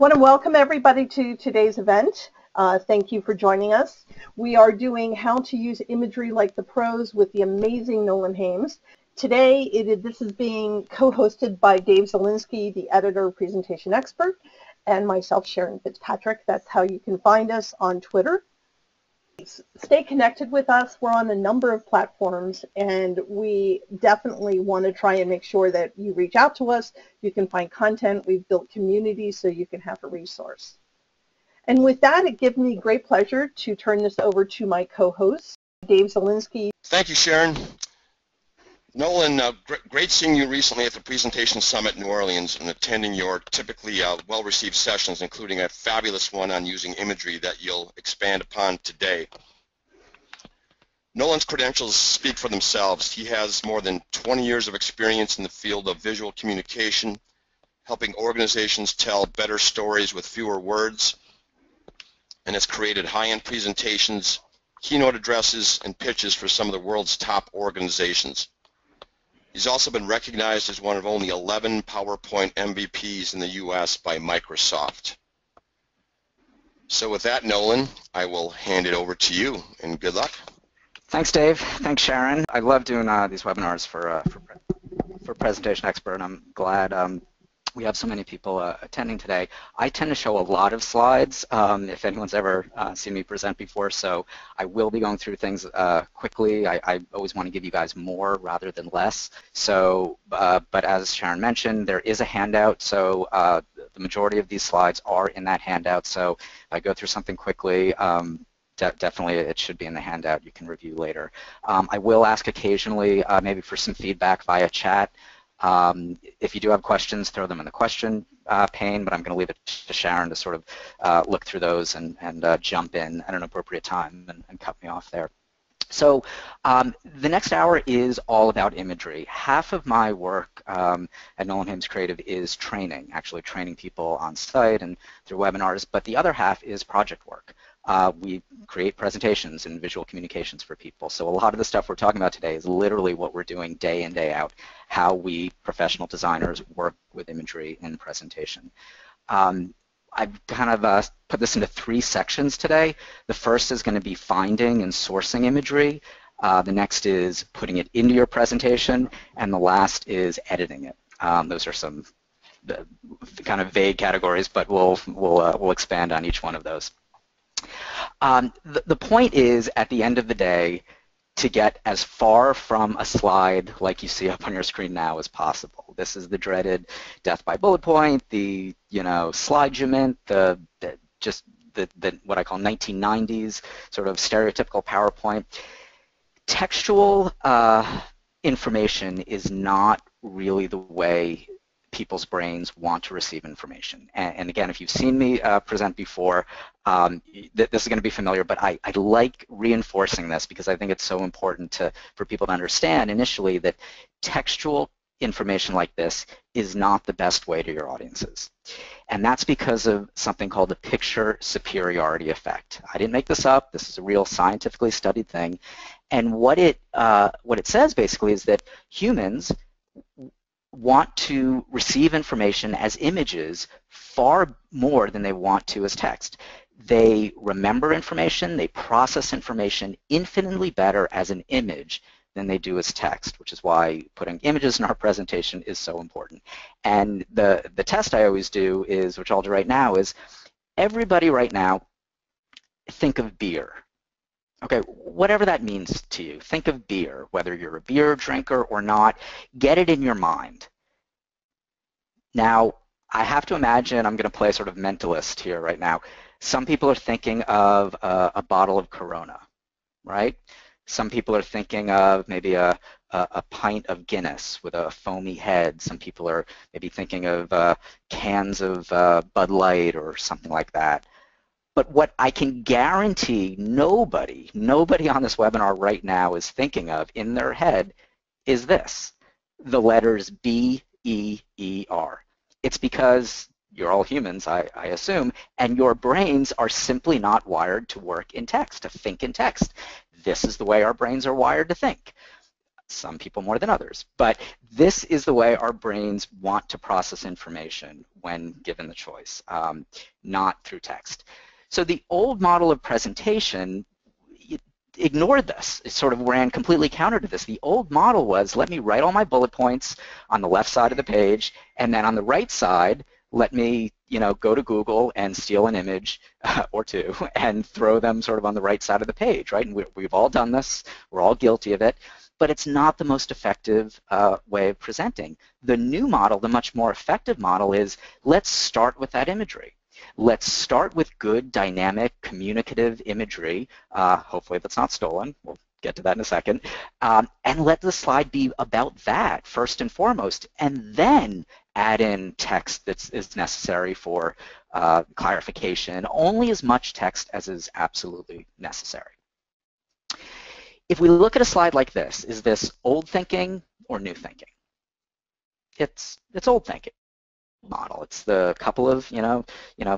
want to welcome everybody to today's event. Thank you for joining us. We are doing how to use imagery like the pros with the amazing Nolan Haims. Today, this is being co-hosted by Dave Zielinski, the editor, presentation expert, and myself, Sharyn Fitzpatrick. That's how you can find us on Twitter. Stay connected with us. We're on a number of platforms, and we definitely want to try and make sure that you reach out to us. You can find content. We've built community so you can have a resource. And with that, it gives me great pleasure to turn this over to my co-host, Dave Zielinski. Thank you, Sharyn. Nolan, great seeing you recently at the Presentation Summit in New Orleans and attending your typically well-received sessions, including a fabulous one on using imagery that you'll expand upon today. Nolan's credentials speak for themselves. He has more than 20 years of experience in the field of visual communication, helping organizations tell better stories with fewer words, and has created high-end presentations, keynote addresses, and pitches for some of the world's top organizations. He's also been recognized as one of only 11 PowerPoint MVPs in the U.S. by Microsoft. So with that, Nolan, I will hand it over to you, and good luck. Thanks, Dave. Thanks, Sharyn. I love doing these webinars for Presentation Expert, and I'm glad we have so many people attending today. I tend to show a lot of slides, if anyone's ever seen me present before, so I will be going through things quickly. I always want to give you guys more rather than less. So, but as Sharyn mentioned, there is a handout, so the majority of these slides are in that handout, so if I go through something quickly, definitely it should be in the handout. You can review later. I will ask occasionally maybe for some feedback via chat. If you do have questions, throw them in the question pane, but I'm going to leave it to Sharyn to sort of look through those and jump in at an appropriate time and cut me off there. So the next hour is all about imagery. Half of my work at Nolan Haims Creative is training, actually training people on site and through webinars, but the other half is project work. We create presentations and visual communications for people. So a lot of the stuff we're talking about today is literally what we're doing day in, day out, how we professional designers work with imagery in presentation. I've kind of put this into three sections today. The first is going to be finding and sourcing imagery. The next is putting it into your presentation. And the last is editing it. Those are some kind of vague categories, but we'll expand on each one of those. The point is, at the end of the day, to get as far from a slide like you see up on your screen now as possible. This is the dreaded death by bullet point, the slidegiment, the what I call 1990s sort of stereotypical PowerPoint. Textual information is not really the way people's brains want to receive information. And again, if you've seen me present before, this is going to be familiar, but I like reinforcing this because I think it's so important for people to understand initially that textual information like this is not the best way to your audiences. And that's because of something called the picture superiority effect. I didn't make this up. This is a real scientifically studied thing. And what it says basically is that humans want to receive information as images far more than they want to as text. They remember information, they process information infinitely better as an image than they do as text, which is why putting images in our presentation is so important. And the test I always do is, which I'll do right now, is everybody right now think of beer. Okay, whatever that means to you, think of beer, whether you're a beer drinker or not, get it in your mind. Now, I have to imagine, I'm going to play sort of mentalist here right now. Some people are thinking of a bottle of Corona, right? Some people are thinking of maybe a pint of Guinness with a foamy head. Some people are maybe thinking of cans of Bud Light or something like that. But what I can guarantee nobody on this webinar right now is thinking of in their head is this, the letters B-E-E-R. It's because you're all humans, I assume, and your brains are simply not wired to work in text, to think in text. This is the way our brains are wired to think. some people more than others. But this is the way our brains want to process information when given the choice, not through text. So the old model of presentation ignored this. It sort of ran completely counter to this. The old model was, let me write all my bullet points on the left side of the page, and then on the right side, let me, go to Google and steal an image or two and throw them sort of on the right side of the page, right? And we've all done this. We're all guilty of it. But it's not the most effective way of presenting. The new model, the much more effective model is, let's start with that imagery. Let's start with good, dynamic, communicative imagery. Hopefully that's not stolen. We'll get to that in a second. And let the slide be about that first and foremost, and then add in text that is necessary for clarification, only as much text as is absolutely necessary. If we look at a slide like this, is this old thinking or new thinking? It's old thinking. Model. It's the couple of,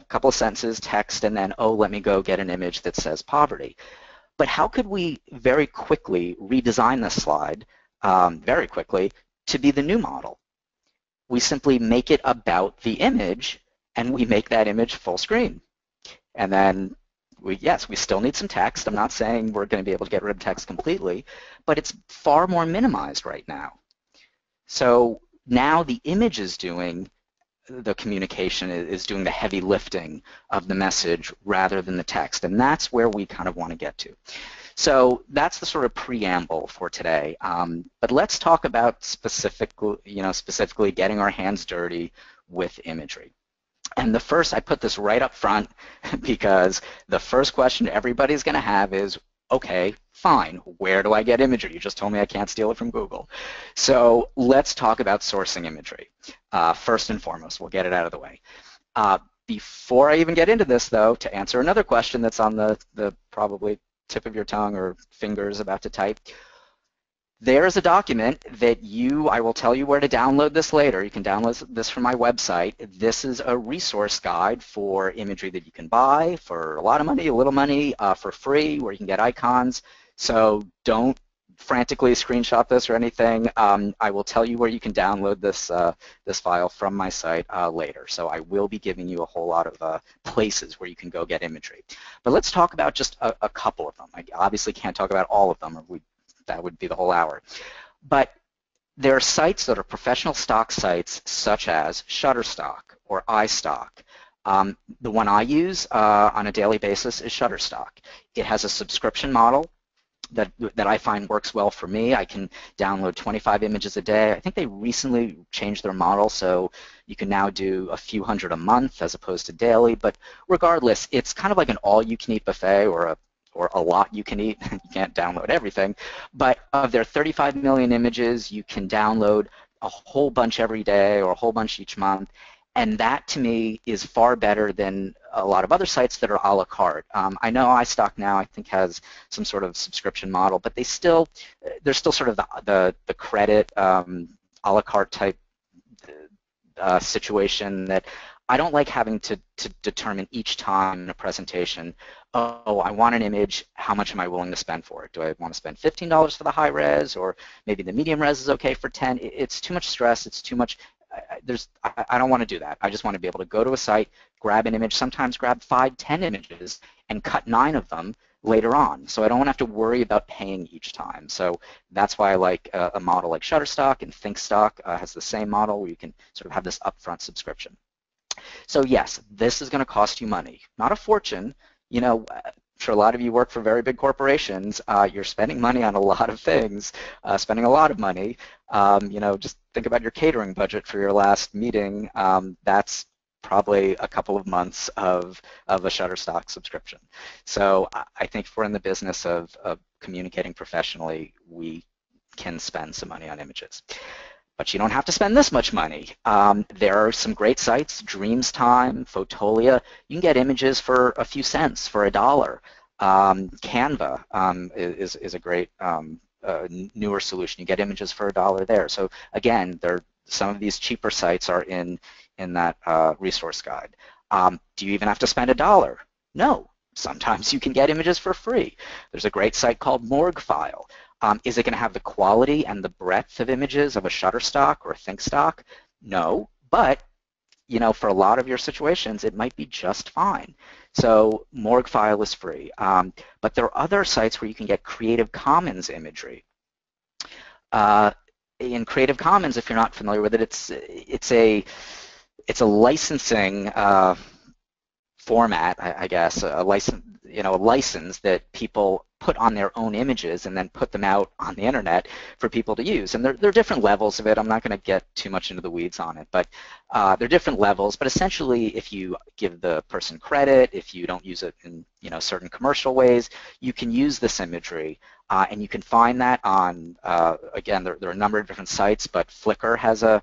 couple of sentences, text, and then, oh, let me go get an image that says poverty. But how could we very quickly redesign this slide, very quickly, to be the new model? We simply make it about the image, and we make that image full screen. And then, yes, we still need some text. I'm not saying we're going to be able to get rid of text completely, but it's far more minimized right now. So now the image is doing the communication, is doing the heavy lifting of the message rather than the text, and that's where we kind of want to get to. So that's the sort of preamble for today. But let's talk about specifically getting our hands dirty with imagery. And the first, I put this right up front because the first question everybody's going to have is, okay, fine, where do I get imagery? You just told me I can't steal it from Google. So let's talk about sourcing imagery. First and foremost, we'll get it out of the way. Before I even get into this, though, to answer another question that's on the probably tip of your tongue or fingers about to type, there is a document that I will tell you where to download this later. You can download this from my website. This is a resource guide for imagery that you can buy for a lot of money, a little money, for free, where you can get icons. So don't frantically screenshot this or anything. I will tell you where you can download this, this file from my site later. So I will be giving you a whole lot of places where you can go get imagery. But let's talk about just a couple of them. I obviously can't talk about all of them, or that would be the whole hour. But there are sites that are professional stock sites, such as Shutterstock or iStock. The one I use on a daily basis is Shutterstock. It has a subscription model that I find works well for me. I can download 25 images a day. I think they recently changed their model, so you can now do a few hundred a month as opposed to daily. But regardless, it's kind of like an all-you-can-eat buffet, or a lot you can eat. You can't download everything. But of their 35 million images, you can download a whole bunch every day or a whole bunch each month. And that, to me, is far better than a lot of other sites that are a la carte. I know iStock now, I think, has some sort of subscription model, but there's still sort of the credit a la carte type situation that I don't like having to determine each time in a presentation, oh, I want an image, how much am I willing to spend for it? Do I want to spend $15 for the high res, or maybe the medium res is okay for 10? It's too much stress, it's too much, I don't want to do that. I just want to be able to go to a site, grab an image, sometimes grab 5, 10 images and cut 9 of them later on. So I don't want to have to worry about paying each time. So that's why I like a model like Shutterstock, and Thinkstock has the same model where you can sort of have this upfront subscription. So yes, this is going to cost you money, not a fortune. I'm sure a lot of you work for very big corporations. You're spending money on a lot of things, spending a lot of money. Just think about your catering budget for your last meeting. That's probably a couple of months of a Shutterstock subscription. So I think if we're in the business of communicating professionally, we can spend some money on images. But you don't have to spend this much money. There are some great sites, Dreamstime, Fotolia. You can get images for a few cents, for $1. Canva is a great newer solution. You get images for $1 there. So again, some of these cheaper sites are in that resource guide. Do you even have to spend $1? No. Sometimes you can get images for free. There's a great site called Morguefile. Is it going to have the quality and the breadth of images of a Shutterstock or a Thinkstock? No, but you know, for a lot of your situations, it might be just fine. So Morguefile is free, but there are other sites where you can get Creative Commons imagery. In Creative Commons, if you're not familiar with it, it's a licensing format, I guess, a license that people put on their own images and then put them out on the internet for people to use. And there are different levels of it. I'm not going to get too much into the weeds on it, but there are different levels. But essentially, if you give the person credit, if you don't use it in certain commercial ways, you can use this imagery. And you can find that on, again, there are a number of different sites, but Flickr has a,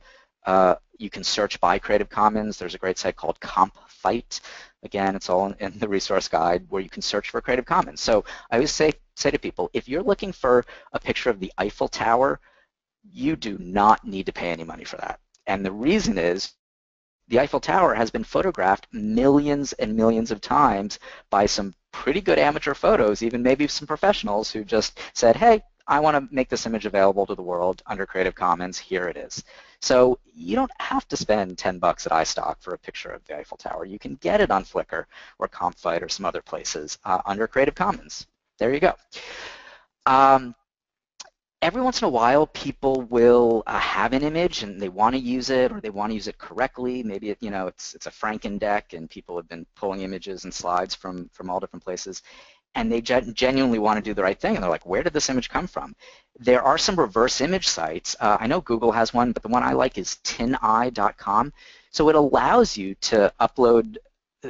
you can search by Creative Commons. There's a great site called CompFight. Again, it's all in the resource guide where you can search for Creative Commons. So I always say to people, if you're looking for a picture of the Eiffel Tower, you do not need to pay any money for that. And the reason is the Eiffel Tower has been photographed millions and millions of times by some pretty good amateur photos, even maybe some professionals who just said, hey, I want to make this image available to the world under Creative Commons, here it is. So you don't have to spend $10 at iStock for a picture of the Eiffel Tower. You can get it on Flickr or CompFight or some other places under Creative Commons. There you go. Every once in a while, people will have an image and they want to use it, or they want to use it correctly. Maybe it, it's a Franken deck, and people have been pulling images and slides from all different places. And they genuinely want to do the right thing, and they're like, where did this image come from? There are some reverse image sites. I know Google has one, but the one I like is tineye.com. So it allows you to upload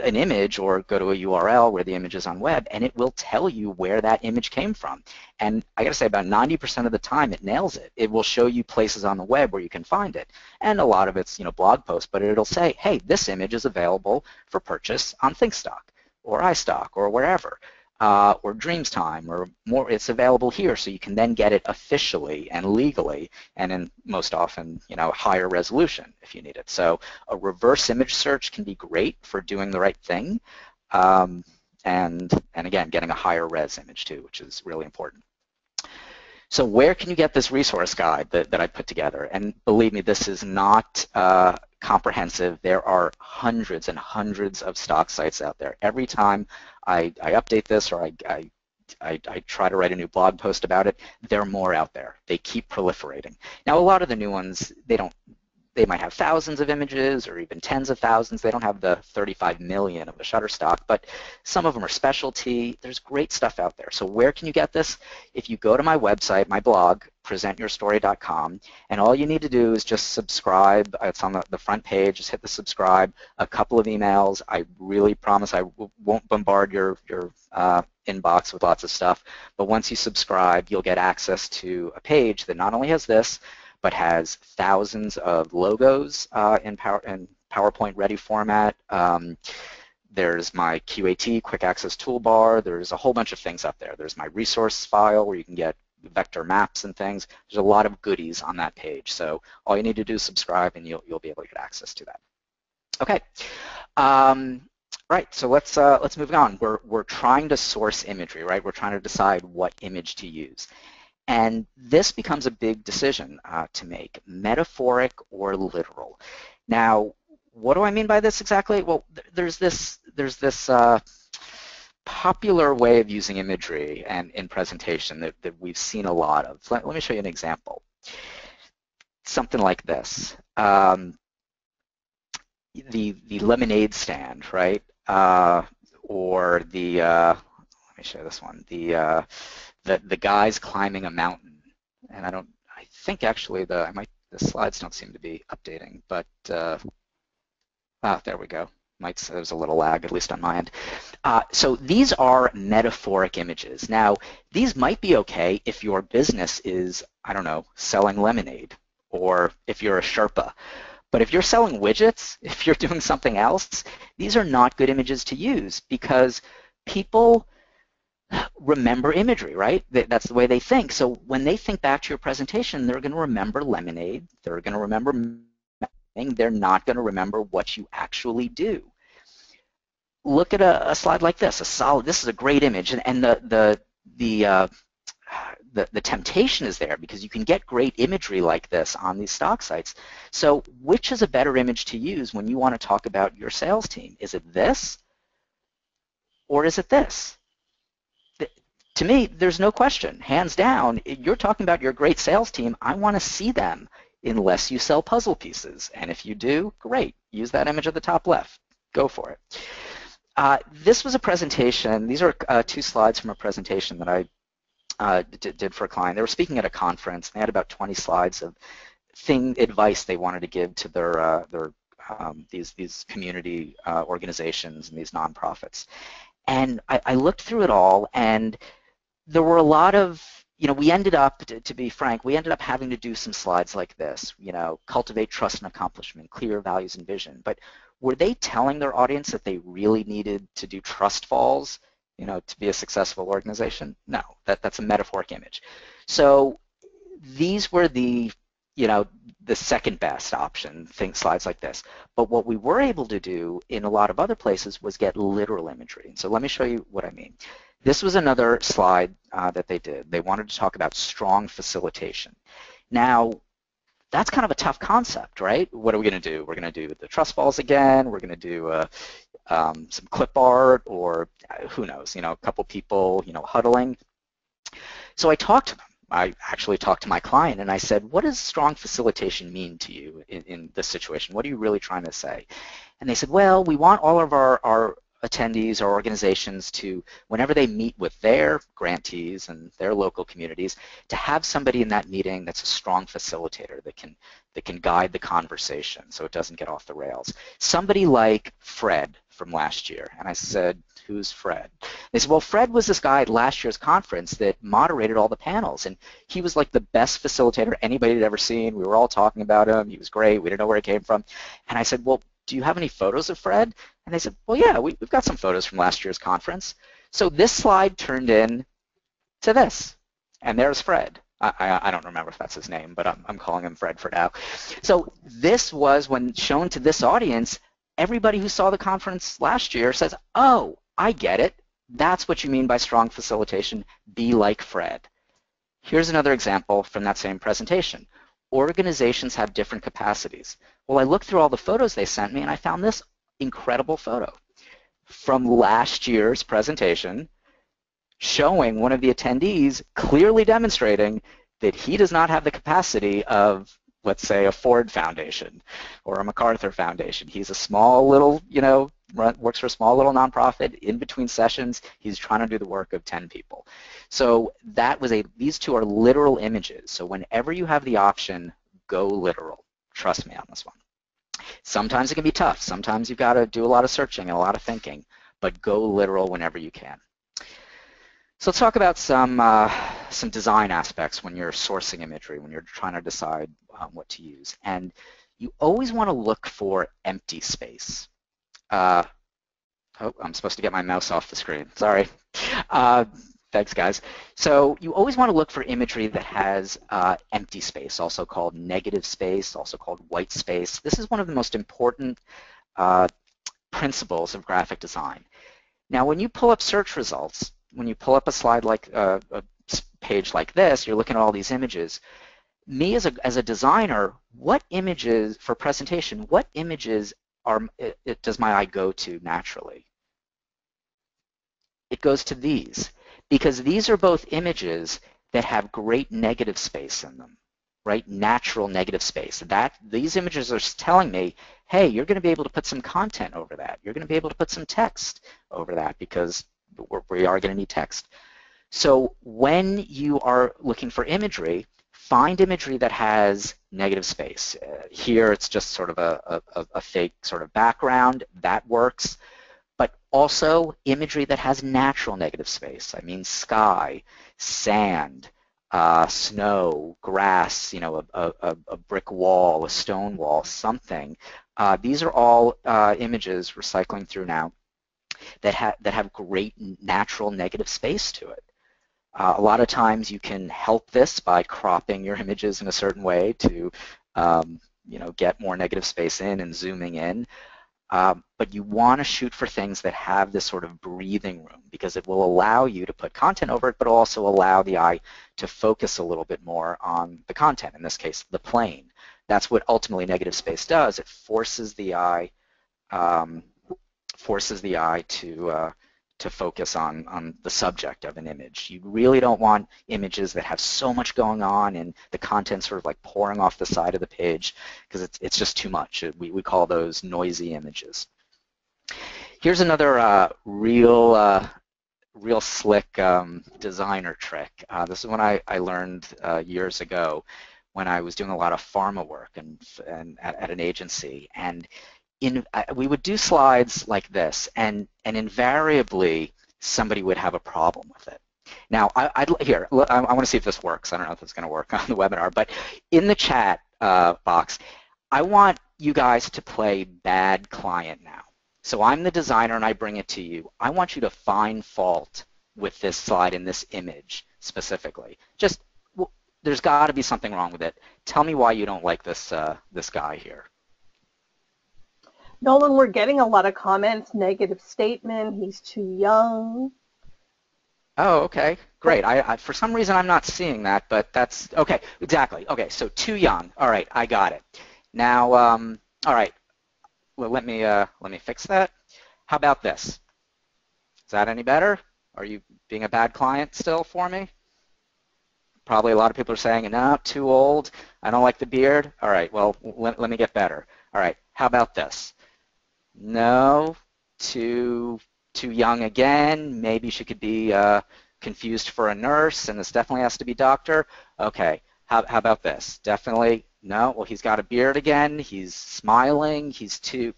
an image or go to a URL where the image is on web, and it will tell you where that image came from. And I got to say, about 90% of the time, it nails it. It will show you places on the web where you can find it. And a lot of it's blog posts, but it'll say, hey, this image is available for purchase on Thinkstock or iStock or wherever. Or Dreamstime, or more, it's available here, so you can then get it officially and legally, and in most often, higher resolution if you need it. So a reverse image search can be great for doing the right thing, and again, getting a higher res image too, which is really important. So where can you get this resource guide that I put together? And believe me, this is not comprehensive. There are hundreds and hundreds of stock sites out there. Every time I update this, or I try to write a new blog post about it, there are more out there. They keep proliferating. Now, a lot of the new ones, they might have thousands of images or even tens of thousands. They don't have the 35 million of the Shutterstock, but some of them are specialty. There's great stuff out there. So where can you get this? If you go to my website, my blog, presentyourstory.com, and all you need to do is just subscribe. It's on the front page. Just hit the subscribe, a couple of emails. I really promise I won't bombard your inbox with lots of stuff, but once you subscribe, you'll get access to a page that not only has this, but has thousands of logos in PowerPoint ready format. There's my QAT, Quick Access Toolbar. There's a whole bunch of things up there. There's my resource file where you can get vector maps and things. There's a lot of goodies on that page. So all you need to do is subscribe, and you'll be able to get access to that. Okay. Right, so let's move on. We're trying to source imagery, right? We're trying to decide what image to use. And this becomes a big decision to make, metaphoric or literal. Now, what do I mean by this exactly? Well, there's this popular way of using imagery and in presentation that we've seen a lot of. Let me show you an example. Something like this. The lemonade stand, right? Or the, let me show you this one. The guy's climbing a mountain, and I think actually the slides don't seem to be updating, but there we go. Might say there's a little lag, at least on my end. So these are metaphoric images. Now, these might be okay if your business is, I don't know, selling lemonade, or if you're a Sherpa. But if you're selling widgets, if you're doing something else, these are not good images to use, because people remember imagery, right? That's the way they think. So when they think back to your presentation, they're going to remember lemonade. They're going to remember nothing. They're not going to remember what you actually do. Look at a slide like this. This is a great image, and the the temptation is there because you can get great imagery like this on these stock sites. So which is a better image to use when you want to talk about your sales team? Is it this or is it this? To me, there's no question. Hands down, you're talking about your great sales team. I want to see them unless you sell puzzle pieces. And if you do, great. Use that image at the top left. Go for it. This was a presentation. These are 2 slides from a presentation that I did for a client. They were speaking at a conference. And they had about 20 slides of advice they wanted to give to these community organizations and these nonprofits. And I looked through it all, and there were a lot of, we ended up, to be frank, we ended up having to do some slides like this, cultivate trust and accomplishment, clear values and vision. But were they telling their audience that they really needed to do trust falls, to be a successful organization? No, that's a metaphoric image. So these were the, the second best option, slides like this. But what we were able to do in a lot of other places was get literal imagery. So let me show you what I mean. This was another slide that they did. They wanted to talk about strong facilitation. Now, that's kind of a tough concept, right? What are we going to do? We're going to do the trust falls again. We're going to do some clip art, or who knows, a couple people, huddling. So I actually talked to my client and I said, what does strong facilitation mean to you in this situation? What are you really trying to say? And they said, well, we want all of our attendees or organizations to, whenever they meet with their grantees and their local communities, to have somebody in that meeting that's a strong facilitator that can guide the conversation so it doesn't get off the rails. Somebody like Fred from last year. And I said, who's Fred? They said, well, Fred was this guy at last year's conference that moderated all the panels, and he was like the best facilitator anybody had ever seen. We were all talking about him. He was great. We didn't know where he came from. And I said, well, do you have any photos of Fred? And they said, well, yeah, we've got some photos from last year's conference. So this slide turned in to this, and there's Fred. I don't remember if that's his name, but I'm calling him Fred for now. So this was, when shown to this audience, everybody who saw the conference last year says, oh, I get it. That's what you mean by strong facilitation. Be like Fred. Here's another example from that same presentation. Organizations have different capacities. Well, I looked through all the photos they sent me, and I found this incredible photo from last year's presentation showing one of the attendees clearly demonstrating that he does not have the capacity of, let's say, a Ford Foundation or a MacArthur Foundation. He's a small little, works for a small little nonprofit. In between sessions, he's trying to do the work of 10 people. So that was these 2 are literal images. So whenever you have the option, go literal. Trust me on this one. Sometimes it can be tough. Sometimes you've got to do a lot of searching and a lot of thinking, but go literal whenever you can. So let's talk about some design aspects when you're sourcing imagery, when you're trying to decide what to use. And you always want to look for empty space. Oh, I'm supposed to get my mouse off the screen. Sorry. Thanks, guys. So you always want to look for imagery that has empty space, also called negative space, also called white space. This is one of the most important principles of graphic design. Now, when you pull up search results, when you pull up a slide like a page like this, you're looking at all these images. Me as a designer, what images for presentation? What images does my eye go to naturally? It goes to these, because these are both images that have great negative space in them, right? Natural negative space. These images are telling me, hey, you're going to be able to put some content over that. You're going to be able to put some text over that, because we are going to need text. So when you are looking for imagery, find imagery that has negative space. Here it's just sort of a fake sort of background. That works. But also imagery that has natural negative space. I mean sky, sand, snow, grass, a brick wall, a stone wall, something. These are all images we're cycling through now that have great natural negative space to it. A lot of times you can help this by cropping your images in a certain way to get more negative space in and zooming in. But you want to shoot for things that have this sort of breathing room, because it will allow you to put content over it, but also allow the eye to focus a little bit more on the content, in this case, the plane. That's what ultimately negative space does. It forces the eye to focus on the subject of an image. You really don't want images that have so much going on and the content sort of like pouring off the side of the page, because it's just too much. We call those noisy images. Here's another real slick designer trick. This is one I learned years ago when I was doing a lot of pharma work and at an agency. And we would do slides like this, and invariably somebody would have a problem with it. Now, I want to see if this works. I don't know if it's going to work on the webinar, but in the chat box, I want you guys to play bad client now. So I'm the designer, and I bring it to you. I want you to find fault with this slide and this image specifically. Just, there's got to be something wrong with it. Tell me why you don't like this this guy here. Nolan, we're getting a lot of comments, negative statement, he's too young. Oh, okay, great. I for some reason I'm not seeing that, but that's, okay, exactly. Okay, so too young. All right, I got it. Now, all right, well, let me fix that. How about this? Is that any better? Are you being a bad client still for me? Probably a lot of people are saying, no, too old, I don't like the beard. All right, well, let me get better. All right, how about this? No, too young again. Maybe she could be confused for a nurse, and this definitely has to be doctor. Okay, how about this? Definitely, no, well, he's got a beard again, he's smiling, he's too...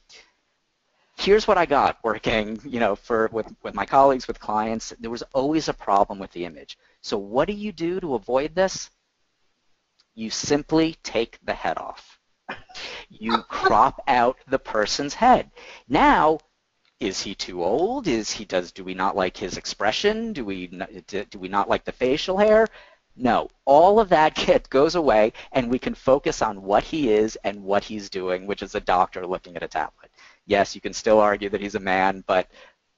Here's what I got working, you know, with my colleagues, with clients. There was always a problem with the image. So what do you do to avoid this? You simply take the head off. You crop out the person's head. Now, is he too old? Do we not like his expression? Do we not like the facial hair? No, all of that goes away, and we can focus on what he is and what he's doing, which is a doctor looking at a tablet. Yes, you can still argue that he's a man, but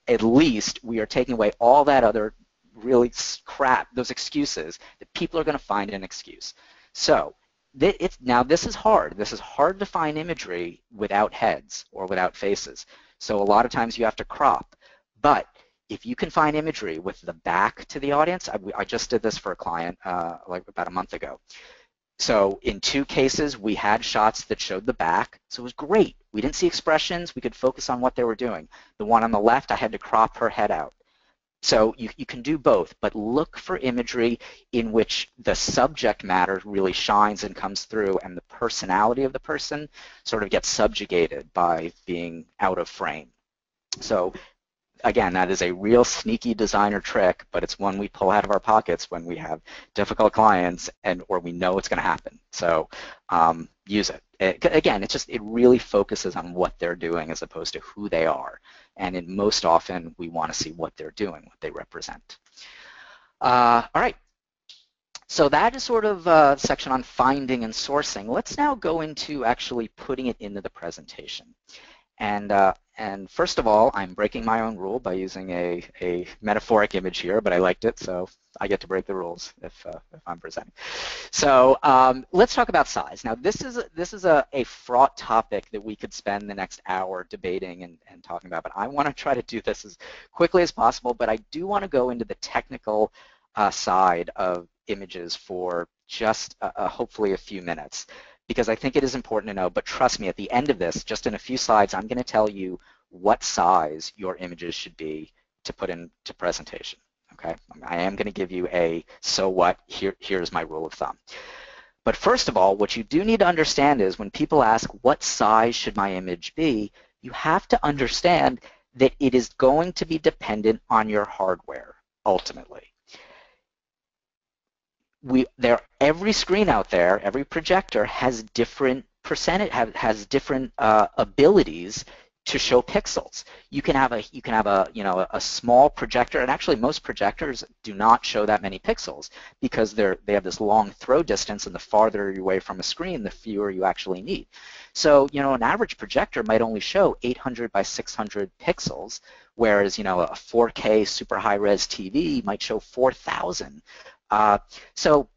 at least we are taking away all that other really crap, those excuses that people are going to find an excuse. So. Now this is hard. This is hard to find imagery without heads or without faces. So a lot of times you have to crop. But if you can find imagery with the back to the audience, I just did this for a client like about a month ago. So in two cases, we had shots that showed the back, so it was great. We didn't see expressions. We could focus on what they were doing. The one on the left, I had to crop her head out. So you can do both, but look for imagery in which the subject matter really shines and comes through, and the personality of the person sort of gets subjugated by being out of frame. So again, that is a real sneaky designer trick, but it's one we pull out of our pockets when we have difficult clients or we know it's going to happen. So use it. Again, it really focuses on what they're doing as opposed to who they are. And most often, we want to see what they're doing, what they represent. All right, so that is sort of a section on finding and sourcing. Let's now go into actually putting it into the presentation. And first of all, I'm breaking my own rule by using a metaphoric image here, but I liked it, so I get to break the rules if I'm presenting. So let's talk about size. Now, this is a fraught topic that we could spend the next hour debating and talking about, but I want to try to do this as quickly as possible, but I do want to go into the technical side of images for just hopefully a few minutes, because I think it is important to know, but trust me, at the end of this, just in a few slides, I'm going to tell you what size your images should be to put into presentation, okay? I am going to give you a so what, here's my rule of thumb. But first of all, what you do need to understand is when people ask, what size should my image be, you have to understand that it is going to be dependent on your hardware, ultimately. Every screen out there, every projector has different abilities to show pixels. You can have a you know a small projector, and actually most projectors do not show that many pixels because they have this long throw distance, and the farther you're away from a screen, the fewer you actually need. So you know an average projector might only show 800 by 600 pixels, whereas you know a 4K super high-res TV might show 4,000. So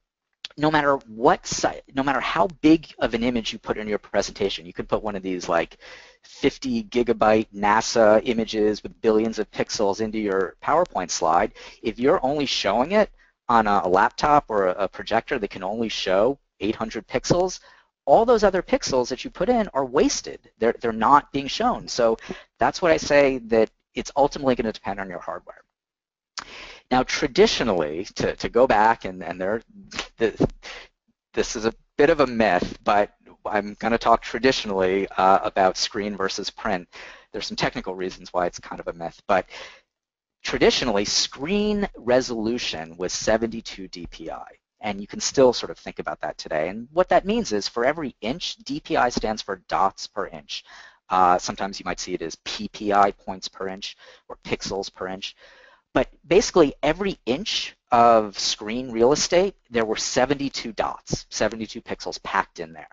no matter what size, no matter how big of an image you put in your presentation, you could put one of these like 50 gigabyte NASA images with billions of pixels into your PowerPoint slide. If you're only showing it on a laptop or a projector that can only show 800 pixels, all those other pixels that you put in are wasted. They're not being shown. So that's what I say, that it's ultimately going to depend on your hardware. Now, traditionally, to go back, and this is a bit of a myth, but I'm going to talk traditionally about screen versus print. There's some technical reasons why it's kind of a myth, but traditionally, screen resolution was 72 dpi, and you can still sort of think about that today. And what that means is for every inch, dpi stands for dots per inch. Sometimes you might see it as ppi, points per inch, or pixels per inch. But basically, every inch of screen real estate, there were 72 dots, 72 pixels packed in there.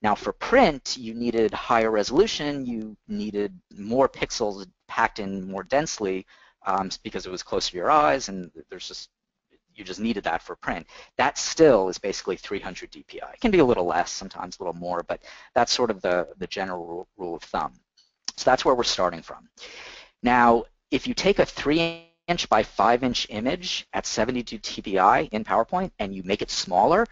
Now, for print, you needed higher resolution. You needed more pixels packed in more densely because it was closer to your eyes, and there's just you just needed that for print. That still is basically 300 dpi. It can be a little less, sometimes a little more, but that's sort of the general rule of thumb. So that's where we're starting from. Now, if you take a 3-inch by 5-inch image at 72 dpi in PowerPoint and you make it smaller,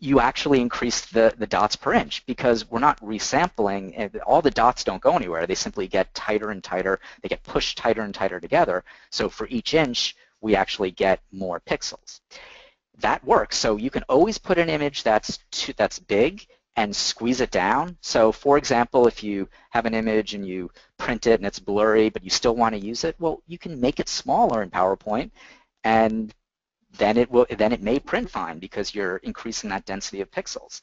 you actually increase the dots per inch, because we're not resampling, and all the dots don't go anywhere. They simply get tighter and tighter. They get pushed tighter and tighter together. So for each inch, we actually get more pixels. That works. So you can always put an image that's big and squeeze it down. So for example, if you have an image and you print it and it's blurry but you still want to use it, well, you can make it smaller in PowerPoint, and then it may print fine because you're increasing that density of pixels.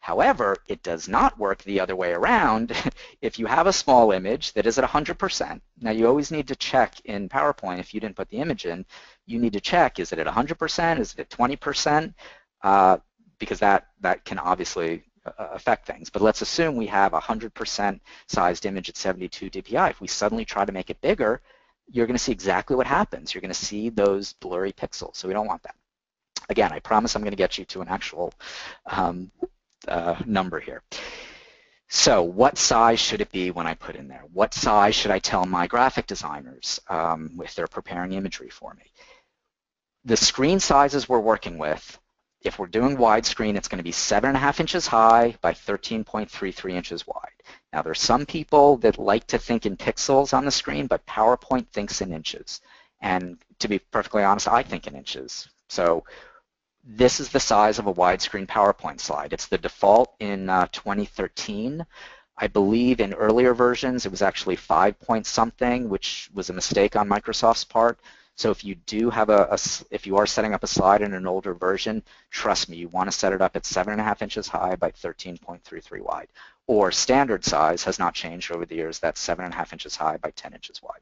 However, it does not work the other way around. If you have a small image that is at 100%, now you always need to check in PowerPoint, if you didn't put the image in, you need to check, is it at 100%, is it at 20%, because that can obviously affect things. But let's assume we have a 100% sized image at 72 dpi. If we suddenly try to make it bigger, you're going to see exactly what happens. You're going to see those blurry pixels, so we don't want that. Again, I promise I'm going to get you to an actual number here. So what size should it be when I put in there? What size should I tell my graphic designers if they're preparing imagery for me? The screen sizes we're working with, if we're doing widescreen, it's going to be 7.5 inches high by 13.33 inches wide. Now, there's some people that like to think in pixels on the screen, but PowerPoint thinks in inches. And to be perfectly honest, I think in inches. So this is the size of a widescreen PowerPoint slide. It's the default in 2013. I believe in earlier versions, it was actually 5 point something, which was a mistake on Microsoft's part. So if you do have if you are setting up a slide in an older version, trust me, you want to set it up at 7.5 inches high by 13.33 wide. Or standard size has not changed over the years. That's 7.5 inches high by 10 inches wide.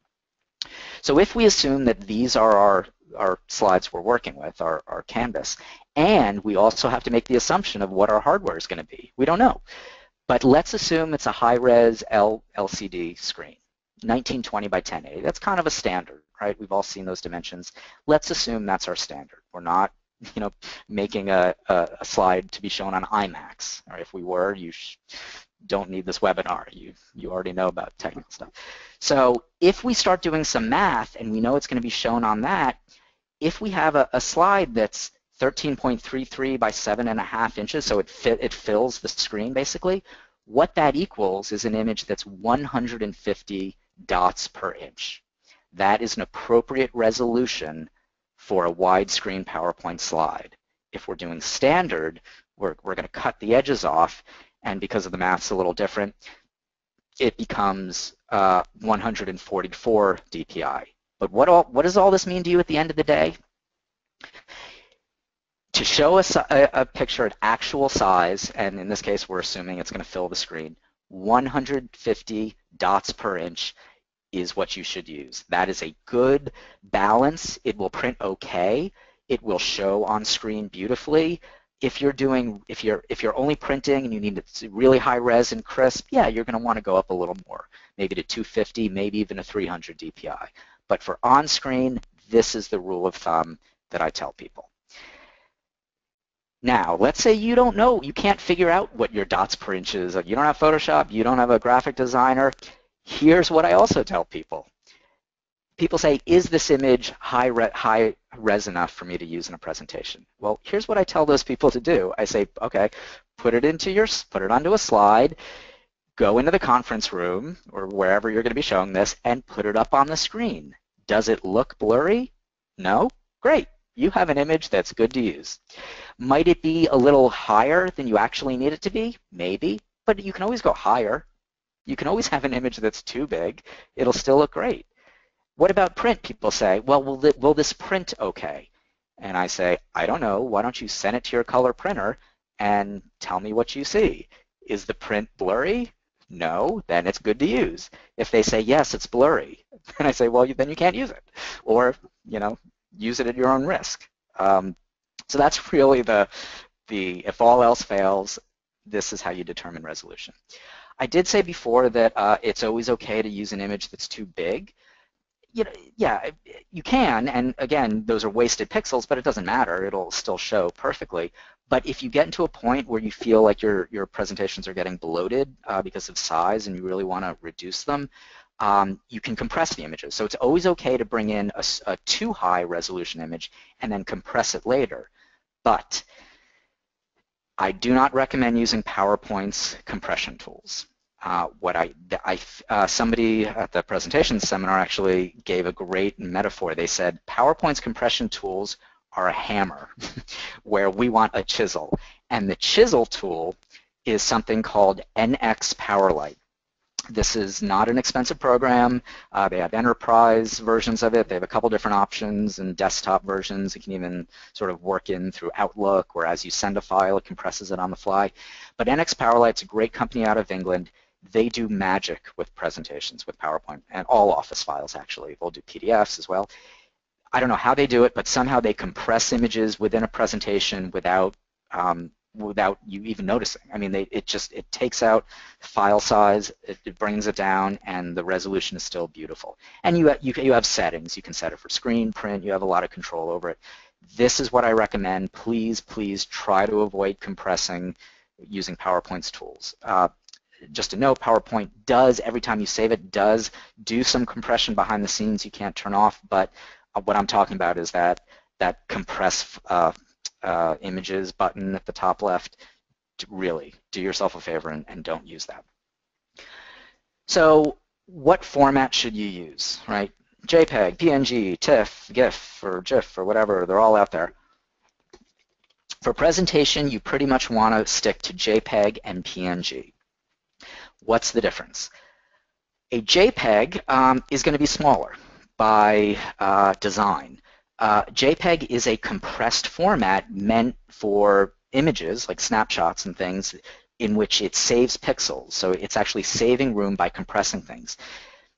So if we assume that these are our slides we're working with, our canvas, and we also have to make the assumption of what our hardware is going to be. We don't know. But let's assume it's a high-res LCD screen, 1920 by 1080. That's kind of a standard. Right? We've all seen those dimensions. Let's assume that's our standard. We're not, you know, making a slide to be shown on IMAX. Or if we were, you don't need this webinar. You already know about technical stuff. So if we start doing some math and we know it's going to be shown on that, if we have a slide that's 13.33 by 7.5 inches, so it fills the screen basically, what that equals is an image that's 150 dots per inch. That is an appropriate resolution for a widescreen PowerPoint slide. If we're doing standard, we're going to cut the edges off, and because of the math's a little different, it becomes 144 dpi. But what does all this mean to you at the end of the day? To show us a picture at actual size, and in this case we're assuming it's going to fill the screen, 150 dots per inch is what you should use. That is a good balance. It will print okay. It will show on screen beautifully. If you're doing, if you're only printing and you need it really high res and crisp, yeah, you're going to want to go up a little more, maybe to 250, maybe even a 300 DPI. But for on screen, this is the rule of thumb that I tell people. Now, let's say you don't know, you can't figure out what your dots per inch is. You don't have Photoshop, you don't have a graphic designer. Here's what I also tell people. People say, is this image high res enough for me to use in a presentation? Well, here's what I tell those people to do. I say, okay, put it onto a slide, go into the conference room or wherever you're going to be showing this, and put it up on the screen. Does it look blurry? No? Great. You have an image that's good to use. Might it be a little higher than you actually need it to be? Maybe, but you can always go higher. You can always have an image that's too big. It'll still look great. What about print? People say, well, will this print okay? And I say, I don't know. Why don't you send it to your color printer and tell me what you see? Is the print blurry? No, then it's good to use. If they say, yes, it's blurry, then I say, well, then you can't use it. Or, you know, use it at your own risk. So that's really the if all else fails, this is how you determine resolution. I did say before that it's always okay to use an image that's too big. You know, yeah, you can, and again, those are wasted pixels, but it doesn't matter. It'll still show perfectly. But if you get into a point where you feel like your presentations are getting bloated because of size and you really want to reduce them, you can compress the images. So it's always okay to bring in a too high resolution image and then compress it later. But I do not recommend using PowerPoint's compression tools. Somebody at the presentation seminar actually gave a great metaphor. They said PowerPoint's compression tools are a hammer where we want a chisel, and the chisel tool is something called NX PowerLite. This is not an expensive program. They have enterprise versions of it. They have a couple different options and desktop versions. It can even sort of work in through Outlook, or as you send a file, it compresses it on the fly. But NX PowerLite's a great company out of England. They do magic with presentations, with PowerPoint, and all Office files, actually. They'll do PDFs as well. I don't know how they do it, but somehow they compress images within a presentation without you even noticing. I mean, it takes out file size, it brings it down, and the resolution is still beautiful. And you have settings. You can set it for screen, print. You have a lot of control over it. This is what I recommend. Please, please try to avoid compressing using PowerPoint's tools. Just a note, PowerPoint does, every time you save it, does do some compression behind the scenes you can't turn off, but what I'm talking about is that compress images button at the top left. Really, do yourself a favor and don't use that. So what format should you use, right? JPEG, PNG, TIFF, GIF, or GIF, or whatever, they're all out there. For presentation, you pretty much want to stick to JPEG and PNG. What's the difference? A JPEG is going to be smaller by design. JPEG is a compressed format meant for images, like snapshots and things, in which it saves pixels. So it's actually saving room by compressing things.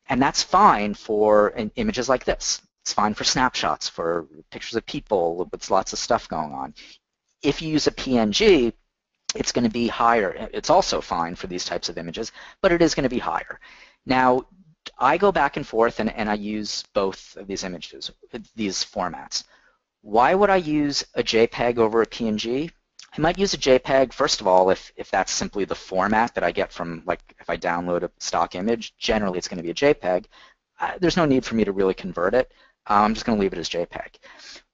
And that's fine for images like this. It's fine for snapshots, for pictures of people with lots of stuff going on. If you use a PNG, it's going to be higher. It's also fine for these types of images, but it is going to be higher. Now, I go back and forth and I use both of these images, these formats. Why would I use a JPEG over a PNG? I might use a JPEG, first of all, if that's simply the format that I get from, like, if I download a stock image, generally it's going to be a JPEG. There's no need for me to really convert it. I'm just going to leave it as JPEG.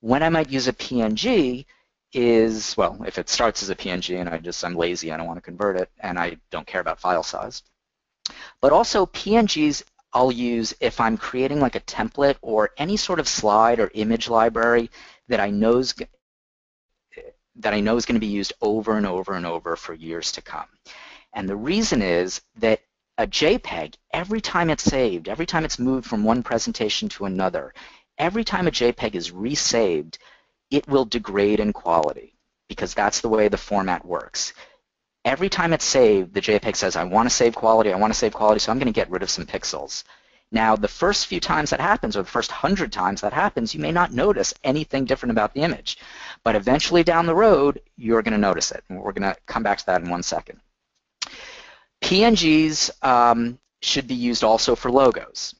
When I might use a PNG is, well, if it starts as a PNG and I'm lazy, I don't want to convert it, and I don't care about file size. But also PNGs I'll use if I'm creating like a template or any sort of slide or image library that I know is going to be used over and over and over for years to come. And the reason is that a JPEG, every time it's saved, every time it's moved from one presentation to another, every time a JPEG is resaved, it will degrade in quality because that's the way the format works. Every time it's saved, the JPEG says, I want to save quality, I want to save quality, so I'm going to get rid of some pixels. Now, the first few times that happens, or the first 100 times that happens, you may not notice anything different about the image. But eventually down the road, you're going to notice it. And we're going to come back to that in one second. PNGs should be used also for logos.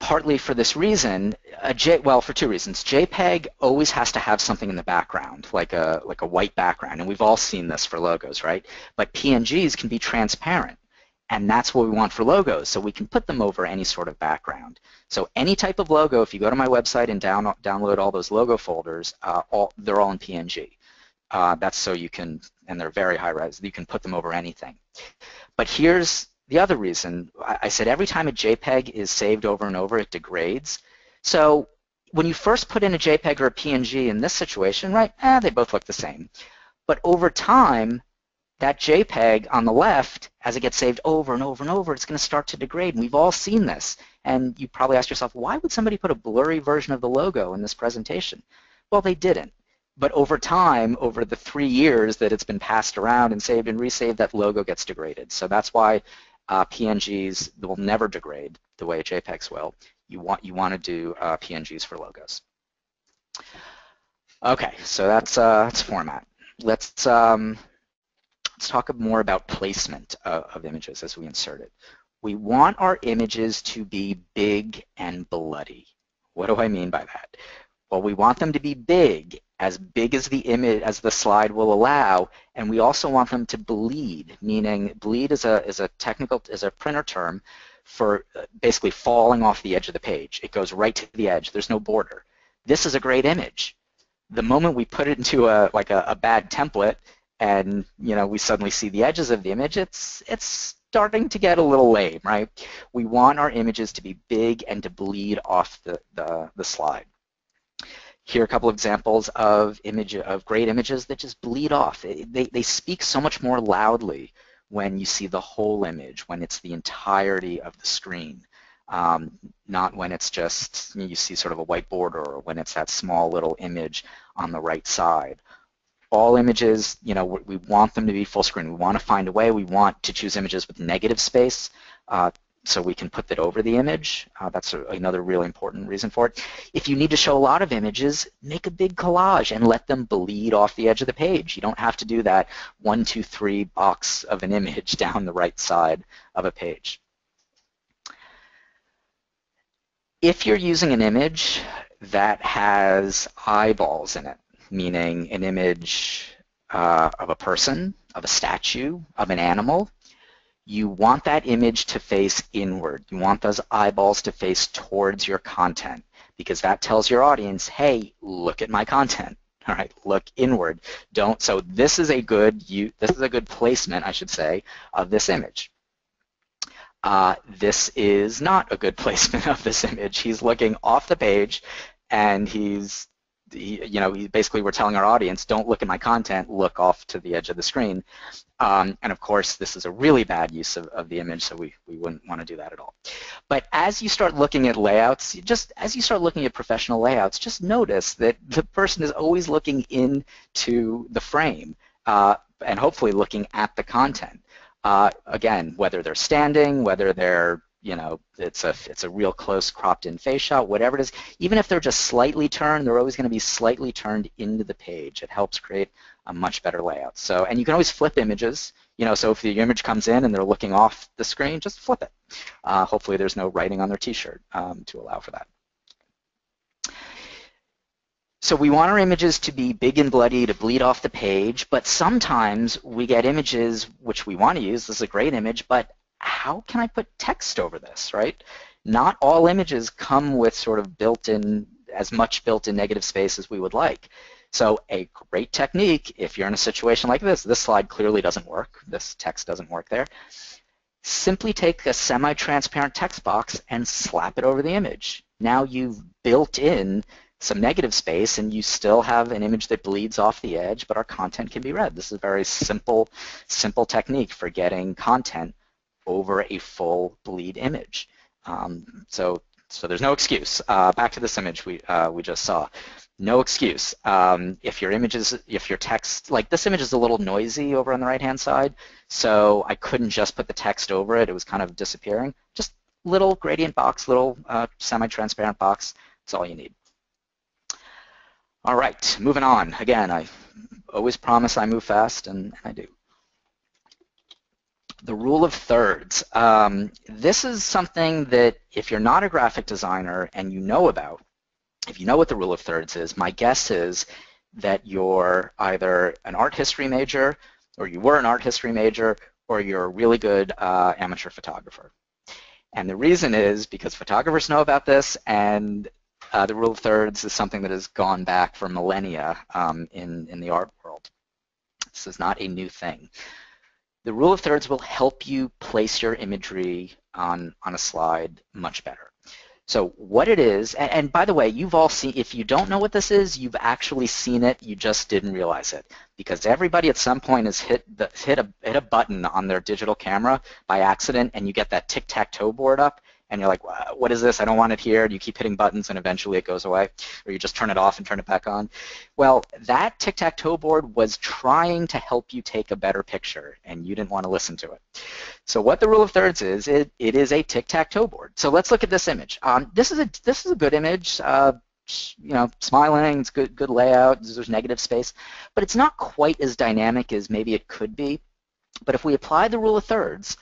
Partly for this reason, for two reasons. JPEG always has to have something in the background, like a white background, and we've all seen this for logos, right? But PNGs can be transparent, and that's what we want for logos, so we can put them over any sort of background. So any type of logo, if you go to my website and download all those logo folders, they're all in PNG. That's so you can, and they're very high-res, you can put them over anything. But here's the other reason. I said every time a JPEG is saved over and over, it degrades. So when you first put in a JPEG or a PNG in this situation, right, they both look the same. But over time, that JPEG on the left, as it gets saved over and over and over, it's going to start to degrade. And we've all seen this. And you probably asked yourself, why would somebody put a blurry version of the logo in this presentation? Well, they didn't. But over time, over the 3 years that it's been passed around and saved and resaved, that logo gets degraded. So that's why PNGs will never degrade the way JPEGs will. You want to do PNGs for logos. Okay, so that's format. Let's talk more about placement of images as we insert it. We want our images to be big and bloody. What do I mean by that? Well, we want them to be big as the image, as the slide will allow, and we also want them to bleed, meaning bleed is a printer term for basically falling off the edge of the page. It goes right to the edge. There's no border. This is a great image. The moment we put it into a bad template, and we suddenly see the edges of the image, it's starting to get a little lame, right? We want our images to be big and to bleed off the slide. Here are a couple of examples of great images that just bleed off. They speak so much more loudly when you see the whole image, when it's the entirety of the screen, not when it's just, you see sort of a white border, or when it's that small little image on the right side. All images, we want them to be full screen. We want to find a way. We want to choose images with negative space, so we can put that over the image. That's another really important reason for it. If you need to show a lot of images, make a big collage and let them bleed off the edge of the page. You don't have to do that 1, 2, 3 box of an image down the right side of a page. If you're using an image that has eyeballs in it, meaning an image of a person, of a statue, of an animal, you want that image to face inward. You want those eyeballs to face towards your content, because that tells your audience, hey, look at my content. All right, look inward. So this is a good placement, I should say, of this image. This is not a good placement of this image. He's looking off the page, and basically we're telling our audience, don't look at my content, look off to the edge of the screen. And of course, this is a really bad use of the image, so we wouldn't want to do that at all. But as you start looking at layouts, professional layouts, just notice that the person is always looking into the frame, and hopefully looking at the content. Again, whether they're standing, whether they're it's a real close cropped-in face shot, whatever it is. Even if they're just slightly turned, they're always going to be slightly turned into the page. It helps create a much better layout. So, and you can always flip images. So if the image comes in and they're looking off the screen, just flip it. Hopefully, there's no writing on their T-shirt to allow for that. So we want our images to be big and bloody, to bleed off the page. But sometimes we get images which we want to use. This is a great image, but how can I put text over this, right? Not all images come with sort of as much built-in negative space as we would like. So a great technique, if you're in a situation like this slide clearly doesn't work, this text doesn't work there, simply take a semi-transparent text box and slap it over the image. Now you've built in some negative space, and you still have an image that bleeds off the edge, but our content can be read. This is a very simple technique for getting content over a full bleed image. So So there's no excuse. Back to this image we just saw. No excuse. If your image is, if your text, like this image is a little noisy over on the right-hand side, so I couldn't just put the text over it. It was kind of disappearing. Just little gradient box, little semi-transparent box. That's all you need. All right, moving on. Again, I always promise I move fast, and I do. The rule of thirds. This is something that if you're not a graphic designer and you know about, if you know what the rule of thirds is, my guess is that you're either an art history major, or you were an art history major, or you're a really good amateur photographer. And the reason is because photographers know about this, and the rule of thirds is something that has gone back for millennia in the art world. This is not a new thing. The rule of thirds will help you place your imagery on a slide much better. So what it is, and by the way, you've all seen, if you don't know what this is, you've actually seen it, you just didn't realize it. Because everybody at some point has hit a button on their digital camera by accident, and you get that tic-tac-toe board up, and you're like, what is this? I don't want it here. And you keep hitting buttons, and eventually it goes away. Or you just turn it off and turn it back on. Well, that tic-tac-toe board was trying to help you take a better picture, and you didn't want to listen to it. So what the rule of thirds is, it is a tic-tac-toe board. So let's look at this image. This is a good image, you know, smiling, it's good layout, there's negative space, but it's not quite as dynamic as maybe it could be. But if we apply the rule of thirds